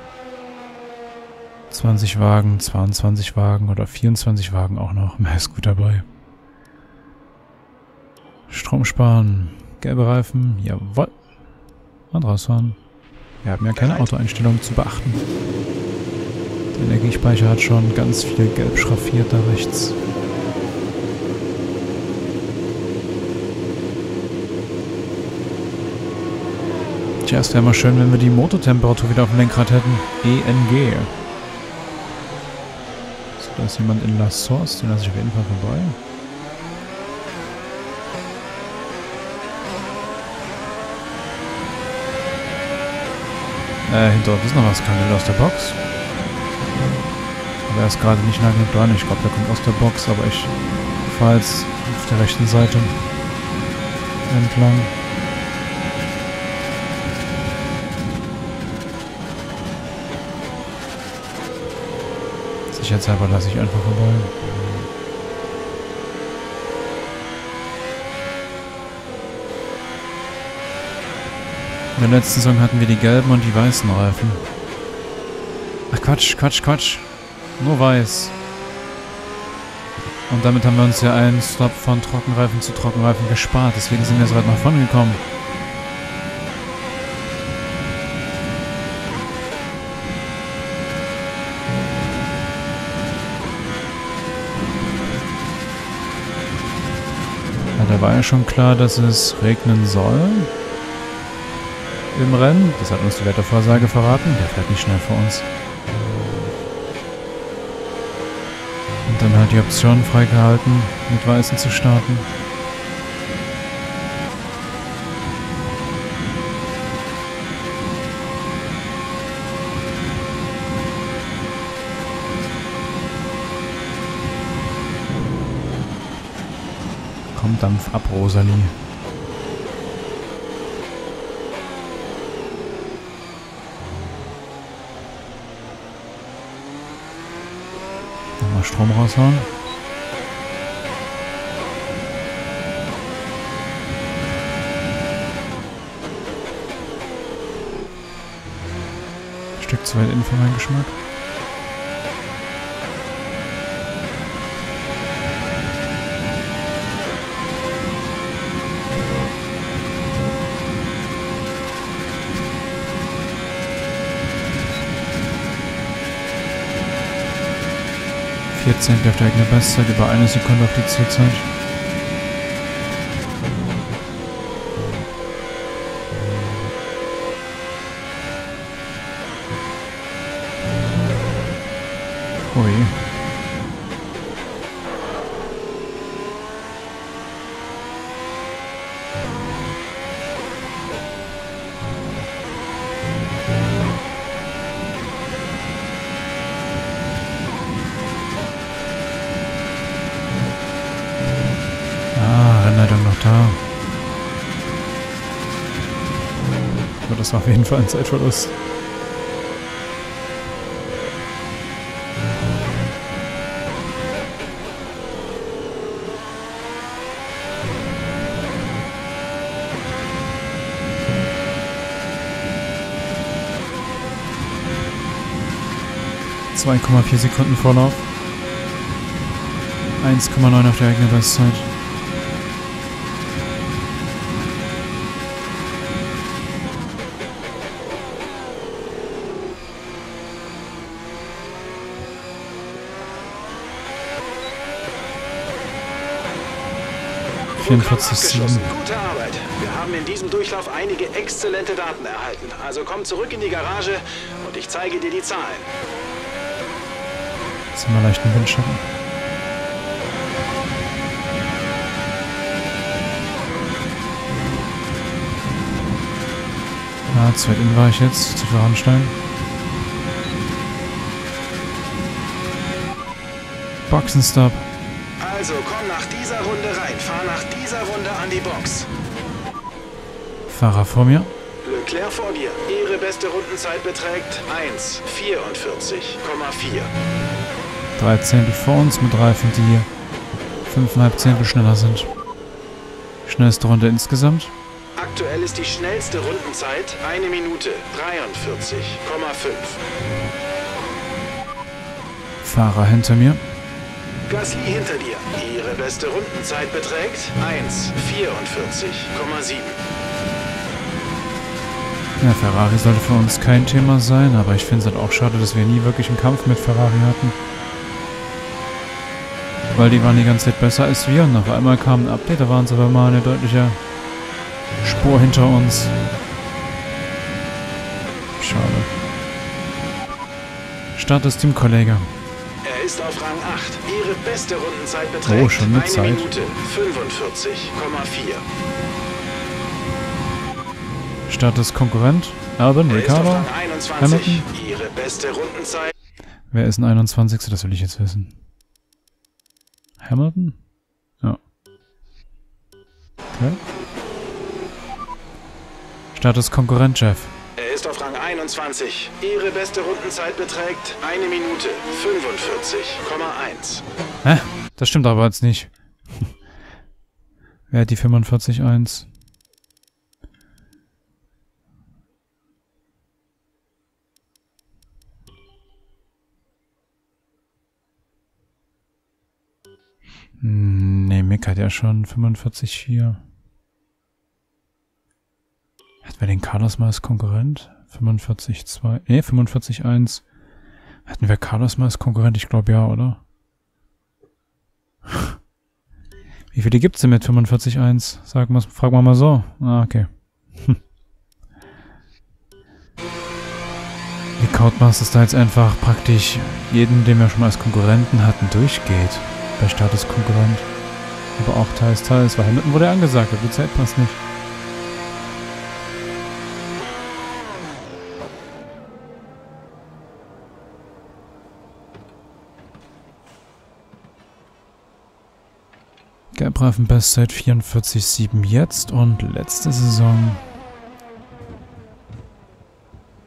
zwanzig Wagen, zweiundzwanzig Wagen oder vierundzwanzig Wagen auch noch. Mehr ist gut dabei. Strom sparen, gelbe Reifen, jawohl. Und rausfahren. Wir haben ja keine Autoeinstellung zu beachten. Der Energiespeicher hat schon ganz viel gelb schraffiert da rechts. Tja, es wäre mal schön, wenn wir die Motortemperatur wieder auf dem Lenkrad hätten. E N G. So, da ist jemand in La Source, den lasse ich auf jeden Fall vorbei. Äh, hinter uns ist noch was, kann der aus der Box? Der ist gerade nicht nah genug dran, ich glaube, der kommt aus der Box, aber ich fahre jetzt auf der rechten Seite entlang. Jetzt aber lasse ich einfach vorbei. Im letzten Song hatten wir die gelben und die weißen Reifen. Ach Quatsch, Quatsch, Quatsch. Nur weiß. Und damit haben wir uns ja einen Stop von Trockenreifen zu Trockenreifen gespart. Deswegen sind wir so weit nach vorne gekommen. Da war ja schon klar, dass es regnen soll im Rennen. Das hat uns die Wettervorhersage verraten. Der fährt nicht schnell vor uns. Und dann halt die Option freigehalten, mit Weißen zu starten. Dampf ab, Rosalie. Nochmal Strom raushauen. Ein Stück zu weit innen für meinen Geschmack. vierzehn auf der eigene Bestzeit, über eine Sekunde auf die Zielzeit. Ui. Das war auf jeden Fall ein Zeitverlust. zwei Komma vier Sekunden Vorlauf. eins Komma neun auf der eigenen Bestzeit. vierundvierzig Komma sieben. Gute Arbeit. Wir haben in diesem Durchlauf einige exzellente Daten erhalten. Also komm zurück in die Garage und ich zeige dir die Zahlen. Jetzt haben wir leicht einen Windschatten. Ah, zu weit innen war ich jetzt, zu Voranstein. Boxenstopp. Also komm nach dieser Runde rein, fahr nach dieser Runde an die Box. Fahrer vor mir. Leclerc vor dir. Ihre beste Rundenzeit beträgt eins vierundvierzig Komma vier. drei Zehntel vor uns mit Reifen, die fünfeinhalb Zehntel schneller sind. Schnellste Runde insgesamt. Aktuell ist die schnellste Rundenzeit eine Minute dreiundvierzig Komma fünf. Fahrer hinter mir. Gasly hinter dir. Ihre beste Rundenzeit beträgt eins vierundvierzig Komma sieben. Ja, Ferrari sollte für uns kein Thema sein, aber ich finde es halt auch schade, dass wir nie wirklich einen Kampf mit Ferrari hatten. Weil die waren die ganze Zeit besser als wir und auf einmal kam ein Update, da waren sie aber mal eine deutliche Spur hinter uns. Schade. Start des Teamkollege. Er ist auf Rang acht. Ihre beste Rundenzeit beträgt oh, schon mit Zeit. eine Minute fünfundvierzig Komma vier. Start des Konkurrent. Albon, Ricciardo, Hamilton. Ihre beste Rundenzeit. Wer ist ein einundzwanzigster? Das will ich jetzt wissen. Hamilton? Ja. Okay. Status Konkurrent, Jeff. Er ist auf Rang einundzwanzig. Ihre beste Rundenzeit beträgt eine Minute fünfundvierzig Komma eins. Hä? Das stimmt aber jetzt nicht. Wer hat die fünfundvierzig Komma eins? Ne, Mick hat ja schon fünfundvierzig Komma vier. Hatten wir den Carlos mal als Konkurrent? fünfundvierzig Komma zwei. Ne, fünfundvierzig Komma eins. Hatten wir Carlos mal als Konkurrent? Ich glaube ja, oder? Wie viele gibt's denn mit fünfundvierzig Komma eins? Sag mal, frag mal mal so. Ah, okay. Die Code Masters da jetzt einfach praktisch jeden, den wir schon mal als Konkurrenten hatten, durchgeht. Bei Status Konkurrent. Aber auch teils, teils. Weil Hamilton wurde ja angesagt, aber die Zeit passt nicht. Gelbreifen Bestzeit vierundvierzig Komma sieben jetzt und letzte Saison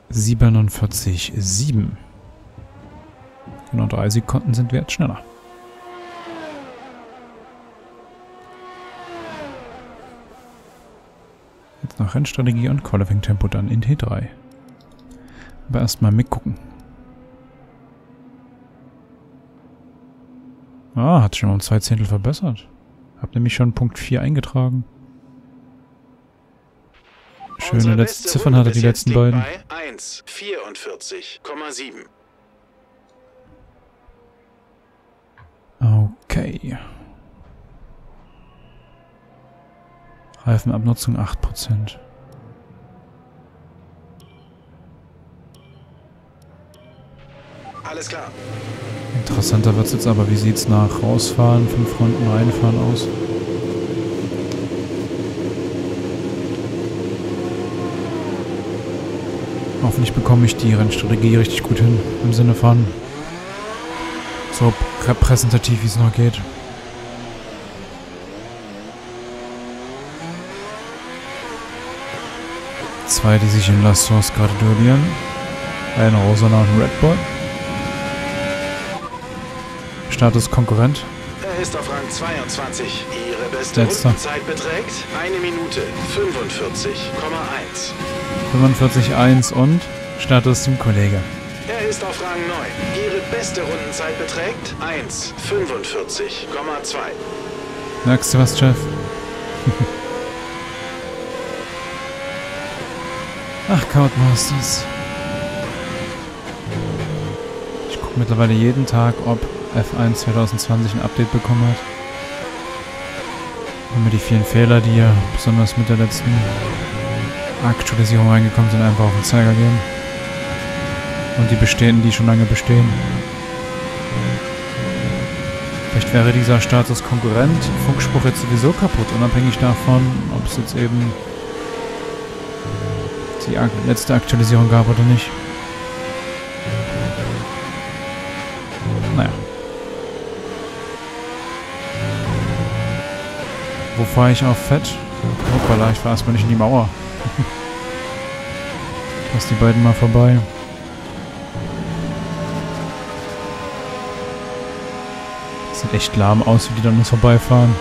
siebenundvierzig Komma sieben. Genau drei Sekunden sind wir jetzt schneller. Jetzt noch Rennstrategie und Qualifying-Tempo dann in T drei. Aber erstmal mitgucken. Ah, hat schon um zwei Zehntel verbessert. Hab nämlich schon Punkt vier eingetragen. Schöne letzte Ziffern hatte die letzten beiden. Okay. Reifenabnutzung acht Prozent. Alles klar. Interessanter wird es jetzt aber, wie sieht es nach rausfahren, fünf Runden reinfahren aus? Hoffentlich bekomme ich die Rennstrategie richtig gut hin, im Sinne von so repräsentativ wie es noch geht. Zwei, die sich in La Source gerade duellieren. Ein rosa und ein Red Bull. Status Konkurrent. Er ist auf Rang zweiundzwanzig. Ihre beste Rundenzeit beträgt eine Minute fünfundvierzig Komma eins. fünfundvierzig Komma eins und Status Teamkollege. Er ist auf Rang neun. Ihre beste Rundenzeit beträgt eins fünfundvierzig Komma zwei. Merkst du was, Jeff? Ach, Code Masters. Ich gucke mittlerweile jeden Tag, ob F eins zwanzig zwanzig ein Update bekommen hat. Und mir die vielen Fehler, die ja besonders mit der letzten Aktualisierung reingekommen sind, einfach auf den Zeiger gehen. Und die bestehenden, die schon lange bestehen. Vielleicht wäre dieser Status Konkurrent Funkspruch jetzt sowieso kaputt, unabhängig davon, ob es jetzt eben die letzte Aktualisierung gab oder nicht. Naja. Wo fahre ich auf Fett? Hoppala, ich fahre erstmal nicht in die Mauer. Lass die beiden mal vorbei. Sieht echt lahm aus, wie die dann uns vorbeifahren.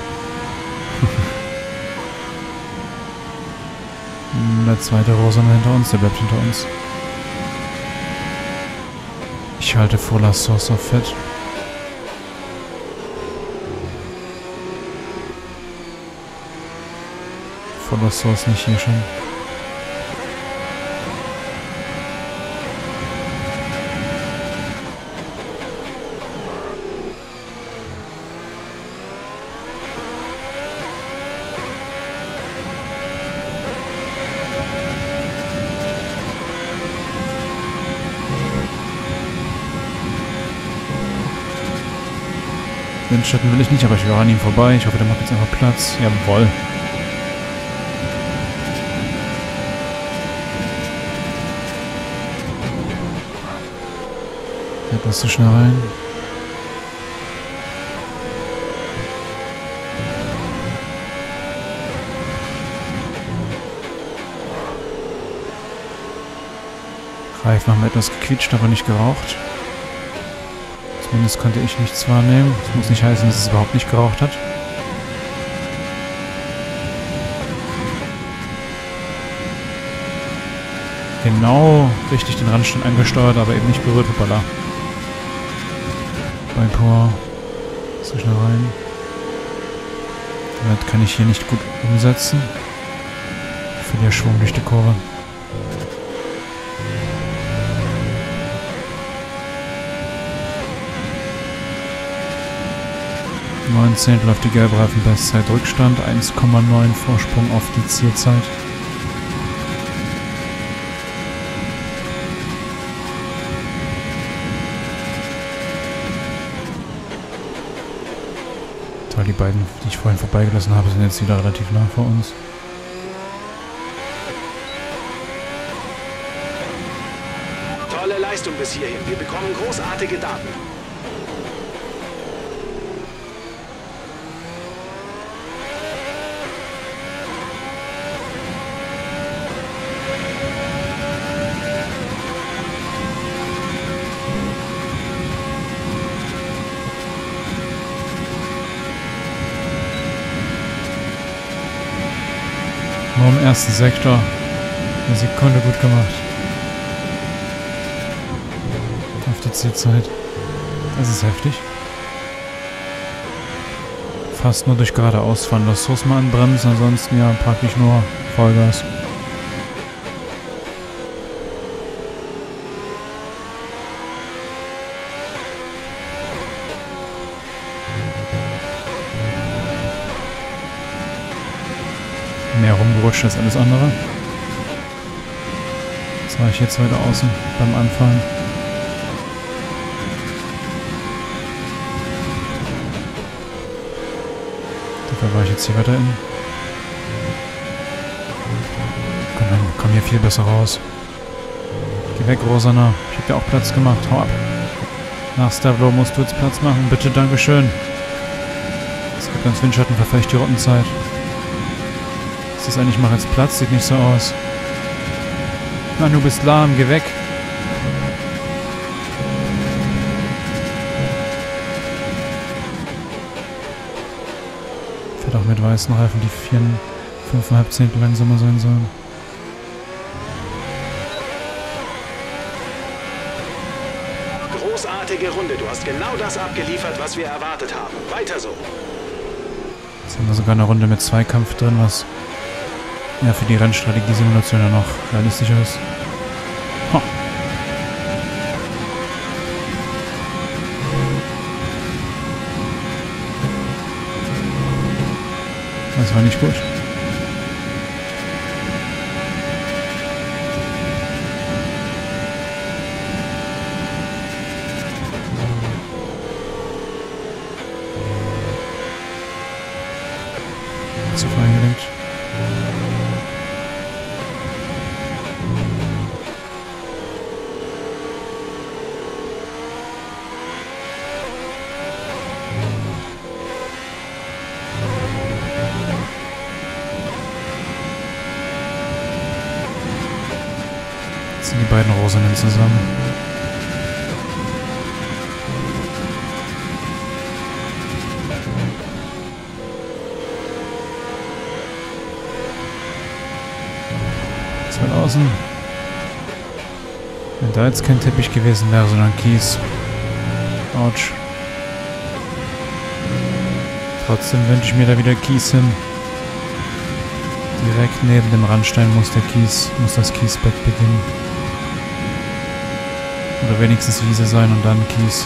Der zweite Rosa hinter uns, der bleibt hinter uns. Ich halte vor La Source auf Fett. Vor La Source nicht hier schon. Den Schatten will ich nicht, aber ich will an ihm vorbei. Ich hoffe, der macht jetzt einfach Platz. Jawohl. Etwas zu schnell rein. Reifen haben etwas gequietscht, aber nicht geraucht. Zumindest konnte ich nichts wahrnehmen. Das muss nicht heißen, dass es überhaupt nicht geraucht hat. Genau richtig den Randstand angesteuert, aber eben nicht berührt. Hoppala. Bei Power. So schnell rein. Das kann ich hier nicht gut umsetzen. Ich verliere Schwung durch die Kurve. neunzehntel auf die gelbe Reifenbestzeit Rückstand, eins Komma neun Vorsprung auf die Zielzeit. Toll, die beiden, die ich vorhin vorbeigelassen habe, sind jetzt wieder relativ nah vor uns. Tolle Leistung bis hierhin. Wir bekommen großartige Daten. Im ersten Sektor eine Sekunde gut gemacht. Auf die Zielzeit. Das ist heftig. Fast nur durch geradeaus fahren. Das muss man anbremsen, ansonsten ja praktisch nur Vollgas. Mehr rumgerutscht als alles andere. Das war ich jetzt heute außen beim Anfahren. Dafür war ich jetzt hier weiter in. Komm, dann komm hier viel besser raus. Geh weg, Rosana. Ich hab dir auch Platz gemacht. Hau ab. Nach Stavelot musst du jetzt Platz machen. Bitte, Dankeschön. Es gibt ganz Windschatten, verfecht die Rottenzeit. Ist das eigentlich, mach jetzt Platz, sieht nicht so aus. Mann, du bist lahm, geh weg. Fährt auch mit weißen Reifen, die vier, fünfeinhalb Zehntel langsamer sein sollen. großartige Runde. Du hast genau das abgeliefert, was wir erwartet haben. Weiter so. Jetzt haben wir sogar eine Runde mit Zweikampf drin, was ja für die Rennstrategie-Simulation ja noch realistischer ist. Huh. Das war nicht gut. Beiden Rosinen zusammen. Zwei außen. Wenn da jetzt kein Teppich gewesen wäre, sondern Kies. Autsch. Trotzdem wünsche ich mir da wieder Kies hin. Direkt neben dem Randstein muss der Kies, muss das Kiesbett beginnen. Oder wenigstens Wiese sein und dann Kies.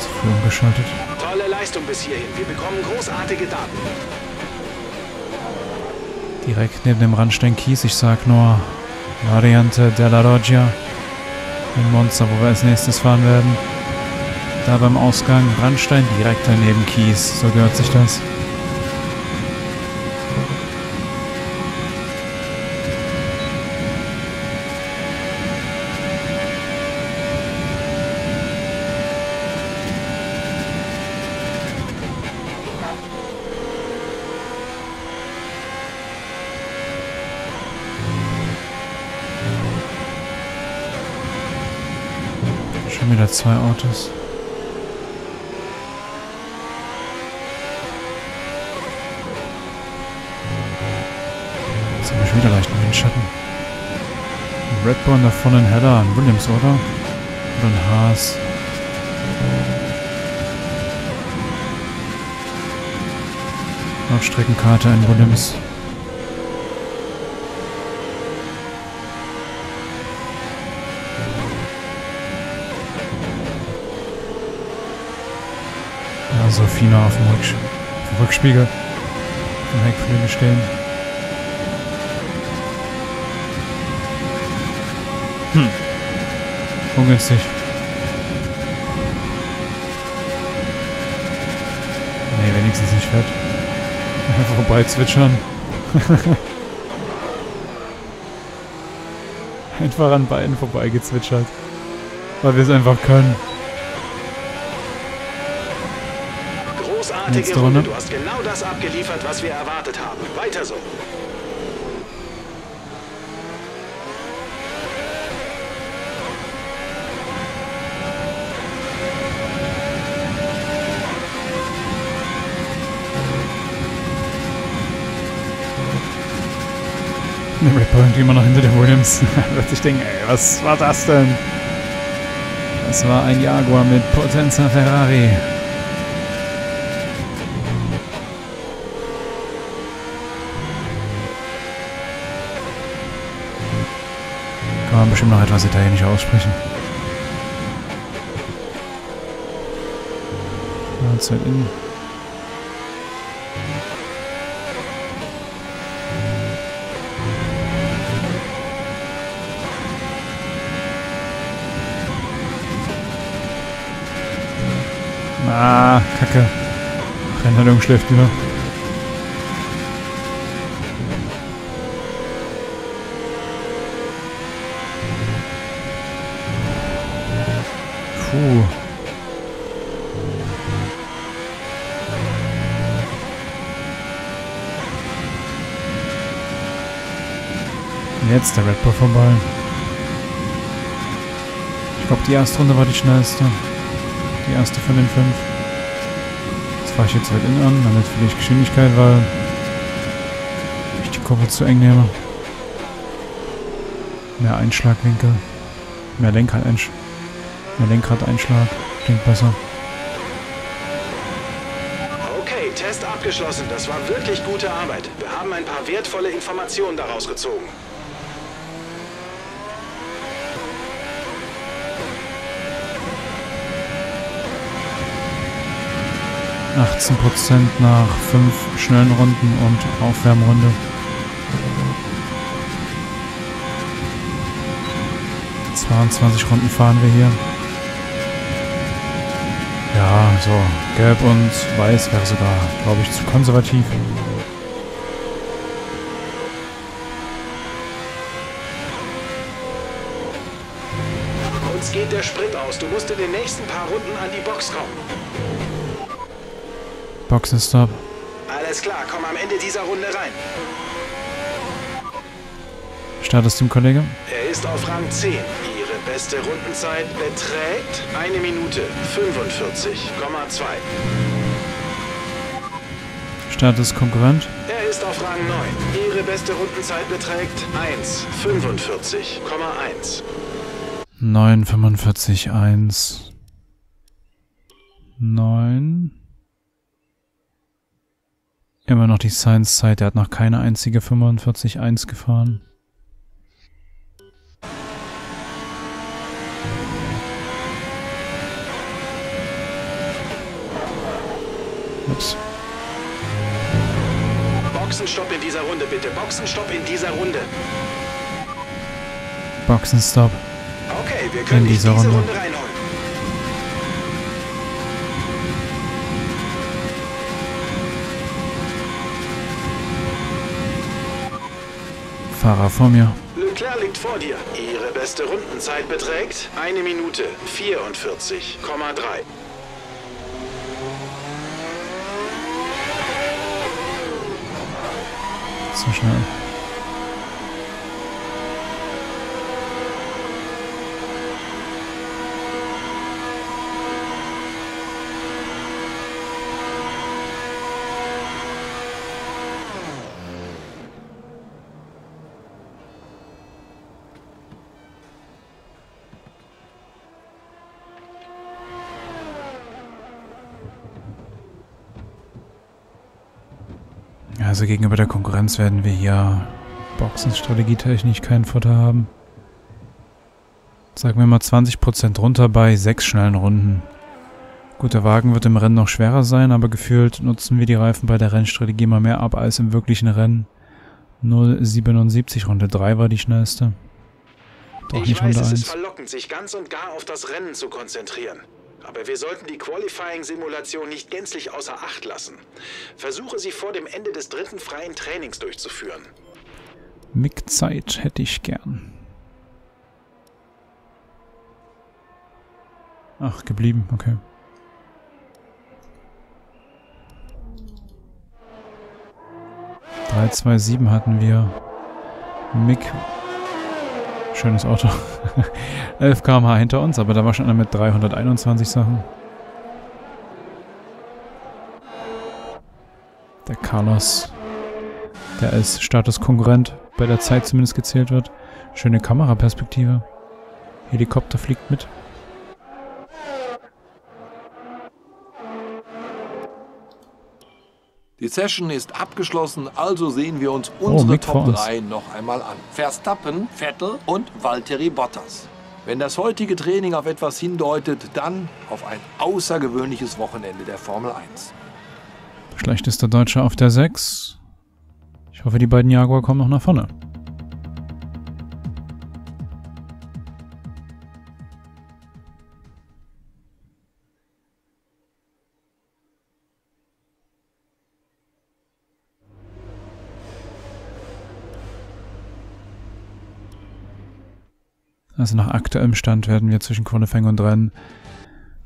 Zu früh umgeschaltet. Tolle Leistung bis hierhin. Wir bekommen großartige Daten. Direkt neben dem Randstein Kies. Ich sag nur Variante della Roggia. In Monza, wo wir als nächstes fahren werden. Da beim Ausgang Randstein, direkt daneben Kies, so gehört sich das. Schon wieder zwei Autos. Wieder leicht in den Schatten. Ein Red Bull und davon ein Heller, ein Williams, oder? Oder ein Haas. Nordstreckenkarte, ein Williams. Ja, so Fina auf dem Rücks Rückspiegel. Im Heckflügel stehen. Hm. Ungünstig. Nee, wenigstens nicht fett. Vorbei zwitschern. Einfach an beiden vorbeigezwitschert. Weil wir es einfach können. Großartige Runde. Runde. Du hast genau das abgeliefert, was wir erwartet haben. Weiter so. Der Red Bull immer noch hinter dem Williams. Wird sich denken, ey, was war das denn? Das war ein Jaguar mit Potenza Ferrari. Kann man bestimmt noch etwas italienisch aussprechen. Ja, zu innen. Ah, Kacke. Rennhaltung schläft wieder. Puh. Jetzt der Red Bull vorbei. Ich glaube, die erste Runde war die schnellste. Die erste von den fünf. fahre ich jetzt weit innen an, damit vielleicht Geschwindigkeit, weil ich die Kurve zu eng nehme. Mehr Einschlagwinkel. Mehr Lenkradeinschlag. Mehr Lenkradeinschlag. Klingt besser. Okay, Test abgeschlossen. Das war wirklich gute Arbeit. Wir haben ein paar wertvolle Informationen daraus gezogen. achtzehn Prozent nach fünf schnellen Runden und Aufwärmrunde. zweiundzwanzig Runden fahren wir hier. Ja, so. Gelb und Weiß wäre sogar, glaube ich, zu konservativ. Uns geht der Sprint aus. Du musst in den nächsten paar Runden an die Box kommen. Boxenstopp. Alles klar, komm am Ende dieser Runde rein. Startest du, Kollege? Er ist auf Rang zehn. Ihre beste Rundenzeit beträgt eine Minute fünfundvierzig Komma zwei. Startest Konkurrent? Er ist auf Rang neun. Ihre beste Rundenzeit beträgt eins Minute fünfundvierzig Komma eins. neun Minuten fünfundvierzig Komma eins. neun. Immer noch die Science-Zeit, der hat noch keine einzige fünfundvierzig Komma eins gefahren. Ups. Boxenstopp in dieser Runde, bitte. Boxenstopp in dieser Runde. Boxenstopp. Okay, wir können in dieser diese Runde, Runde reinholen. Fahrer vor mir. Leclerc liegt vor dir. Ihre beste Rundenzeit beträgt eine Minute vierundvierzig Komma drei. So schnell. Also gegenüber der Konkurrenz werden wir hier boxenstrategietechnisch kein Futter haben. Sagen wir mal zwanzig Prozent runter bei sechs schnellen Runden. Gut, der Wagen wird im Rennen noch schwerer sein, aber gefühlt nutzen wir die Reifen bei der Rennstrategie mal mehr ab als im wirklichen Rennen. null Komma siebenundsiebzig, Runde drei war die schnellste. Doch nicht Runde eins. Ich weiß, es ist verlockend, sich ganz und gar auf das Rennen zu konzentrieren. Aber wir sollten die Qualifying-Simulation nicht gänzlich außer Acht lassen. Versuche sie vor dem Ende des dritten freien Trainings durchzuführen. Mick Zeit hätte ich gern. Ach, geblieben, okay. drei Komma zwei sieben hatten wir. Mick. Schönes Auto. elf Kilometer pro Stunde hinter uns, aber da war schon einer mit dreihunderteinundzwanzig Sachen. Der Carlos, der als Statuskonkurrent bei der Zeit zumindest gezählt wird. Schöne Kameraperspektive. Helikopter fliegt mit. Die Session ist abgeschlossen, also sehen wir uns unsere oh, Top drei noch einmal an. Verstappen, Vettel und Valtteri Bottas. Wenn das heutige Training auf etwas hindeutet, dann auf ein außergewöhnliches Wochenende der Formel eins. Schlechtester Deutscher auf der sechs. Ich hoffe, die beiden Jaguar kommen noch nach vorne. Also nach aktuellem Stand werden wir zwischen Qualifying und Rennen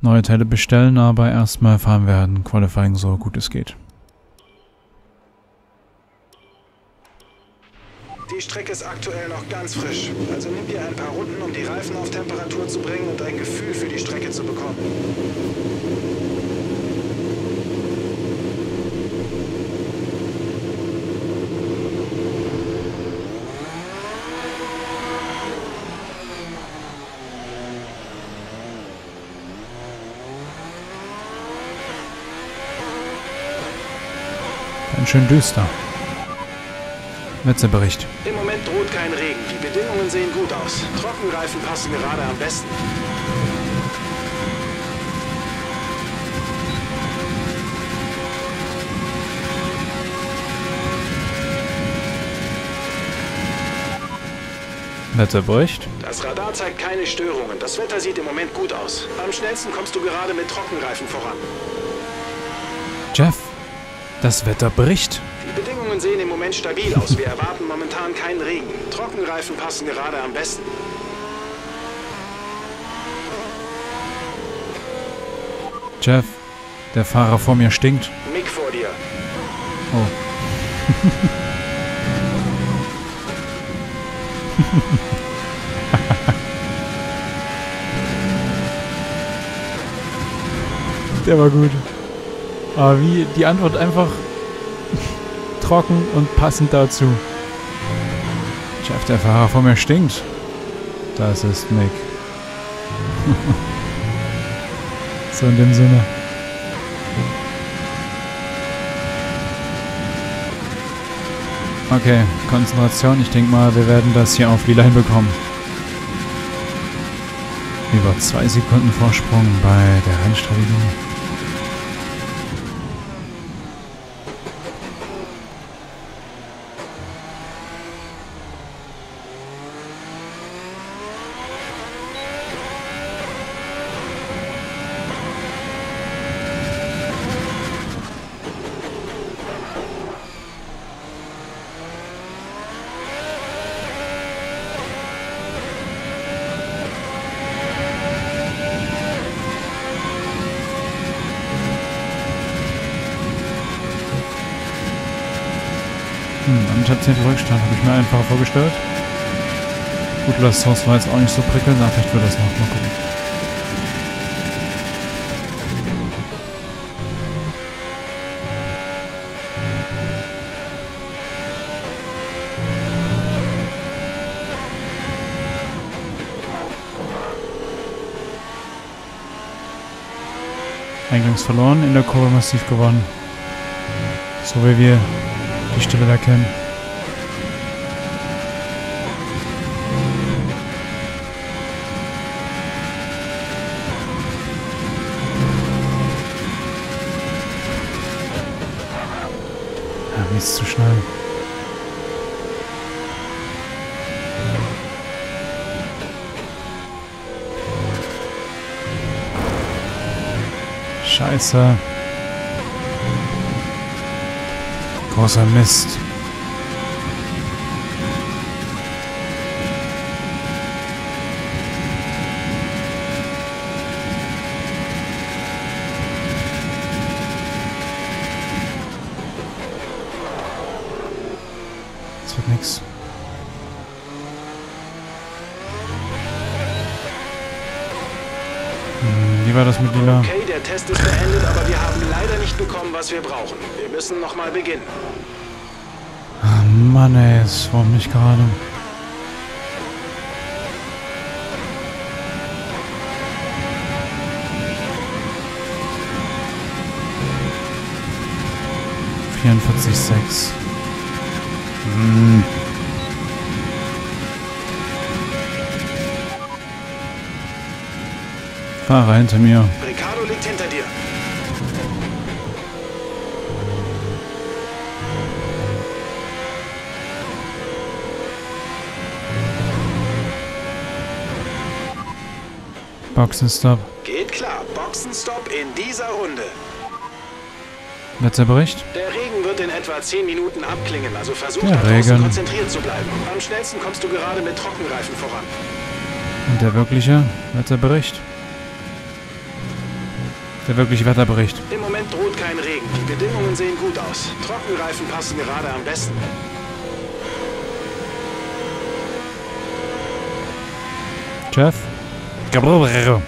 neue Teile bestellen, aber erstmal fahren werden Qualifying so gut es geht. Die Strecke ist aktuell noch ganz frisch, also nimm dir ein paar Runden, um die Reifen auf Temperatur zu bringen und ein Gefühl für die Strecke zu bekommen. Ganz schön düster. Wetterbericht. Im Moment droht kein Regen. Die Bedingungen sehen gut aus. Trockenreifen passen gerade am besten. Wetterbericht. Das Radar zeigt keine Störungen. Das Wetter sieht im Moment gut aus. Am schnellsten kommst du gerade mit Trockenreifen voran. Jeff, das Wetter bricht. Die Bedingungen sehen im Moment stabil aus. Wir erwarten momentan keinen Regen. Trockenreifen passen gerade am besten. Jeff, der Fahrer vor mir stinkt. Mick vor dir. Oh. Der war gut. Aber wie die Antwort einfach trocken und passend dazu. Chef, der Fahrer vor mir stinkt. Das ist Mick. So in dem Sinne. Okay, Konzentration. Ich denke mal, wir werden das hier auf die Line bekommen. Über zwei Sekunden Vorsprung bei der Rennstrategie. zehnten Rückstand habe ich mir einfacher vorgestellt. Gut, La Source war jetzt auch nicht so prickelnd, aber vielleicht wird das noch mal gucken. Eingangs verloren, in der Kurve massiv gewonnen. So wie wir die Stelle da kennen. Ist zu schnell. Scheiße. Großer Mist. Okay, der Test ist beendet, aber wir haben leider nicht bekommen, was wir brauchen. Wir müssen nochmal beginnen. Ah, Mann, ey, es warum nicht gerade. vierundvierzig Komma sechs. Hm. Fahrer hinter mir. Ricardo liegt hinter dir. Boxenstopp. Geht klar. Boxenstopp in dieser Runde. Wetterbericht. Der Regen wird in etwa zehn Minuten abklingen, also versuch da draußen konzentriert zu bleiben. Am schnellsten kommst du gerade mit Trockenreifen voran. Und der wirkliche Wetterbericht. Der wirkliche Wetterbericht. Im Moment droht kein Regen. Die Bedingungen sehen gut aus. Trockenreifen passen gerade am besten. Jeff? Gabrero.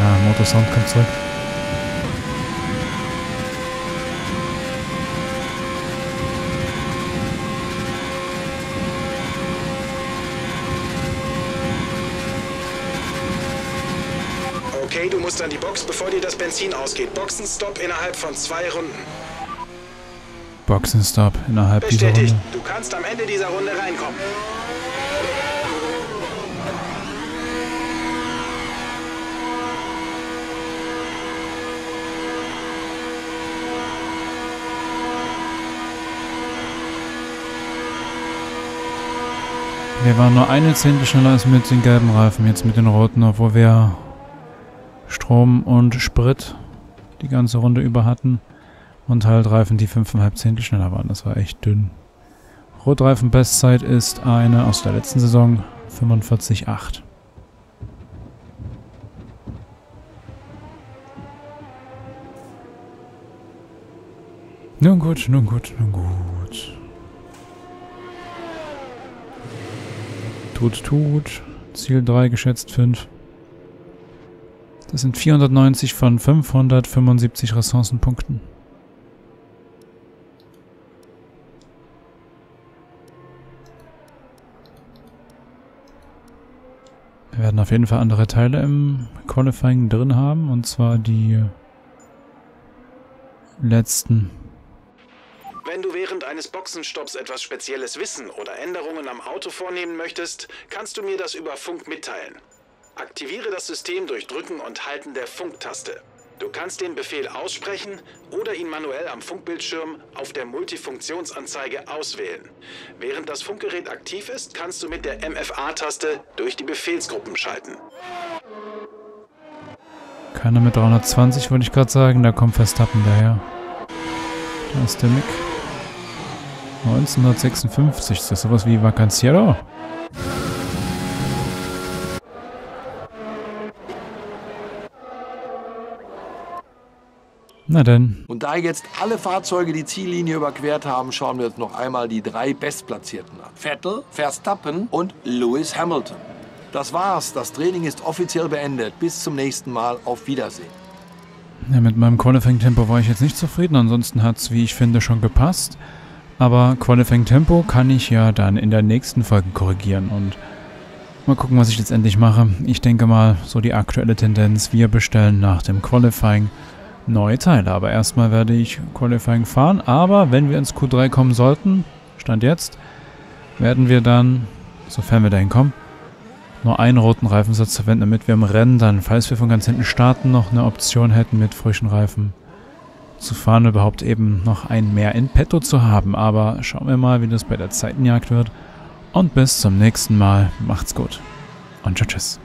Ja, Motorsound kommt zurück. Okay, du musst an die Box, bevor dir das Benzin ausgeht. Boxenstopp innerhalb von zwei Runden. Boxenstopp innerhalb Bestätigt. dieser Runde. Du kannst am Ende dieser Runde reinkommen. Wir waren nur eine Zehntel schneller als mit den gelben Reifen, jetzt mit den roten, obwohl wir Strom und Sprit die ganze Runde über hatten und halt Reifen, die fünfeinhalb Zehntel schneller waren. Das war echt dünn. Rotreifen-Bestzeit ist eine aus der letzten Saison, fünfundvierzig Komma acht. Nun gut, nun gut, nun gut. Tut, tut. Ziel drei, geschätzt fünf. Das sind vierhundertneunzig von fünfhundertfünfundsiebzig Ressourcenpunkten. Wir werden auf jeden Fall andere Teile im Qualifying drin haben, und zwar die letzten. Wenn du während eines Boxenstopps etwas Spezielles wissen oder Änderungen am Auto vornehmen möchtest, kannst du mir das über Funk mitteilen. Aktiviere das System durch Drücken und Halten der Funktaste. Du kannst den Befehl aussprechen oder ihn manuell am Funkbildschirm auf der Multifunktionsanzeige auswählen. Während das Funkgerät aktiv ist, kannst du mit der M F A-Taste durch die Befehlsgruppen schalten. Keiner mit dreihundertzwanzig, würde ich gerade sagen, da kommt Verstappen daher. Da ist der Mick. neunzehnhundertsechsundfünfzig, das ist sowas wie Vacanciero. Na denn. Und da jetzt alle Fahrzeuge die Ziellinie überquert haben, schauen wir uns noch einmal die drei Bestplatzierten an. Vettel, Verstappen und Lewis Hamilton. Das war's, das Training ist offiziell beendet. Bis zum nächsten Mal, auf Wiedersehen. Ja, mit meinem Qualifying-Tempo war ich jetzt nicht zufrieden, ansonsten hat es, wie ich finde, schon gepasst. Aber Qualifying-Tempo kann ich ja dann in der nächsten Folge korrigieren und mal gucken, was ich jetzt endlich mache. Ich denke mal, so die aktuelle Tendenz, wir bestellen nach dem Qualifying neue Teile. Aber erstmal werde ich Qualifying fahren, aber wenn wir ins Q drei kommen sollten, Stand jetzt, werden wir dann, sofern wir dahin kommen, nur einen roten Reifensatz verwenden, damit wir im Rennen dann, falls wir von ganz hinten starten, noch eine Option hätten, mit frischen Reifen zu fahren, überhaupt eben noch einen mehr in petto zu haben. Aber schauen wir mal, wie das bei der Zeitenjagd wird. Und bis zum nächsten Mal. Macht's gut. Und tschüss.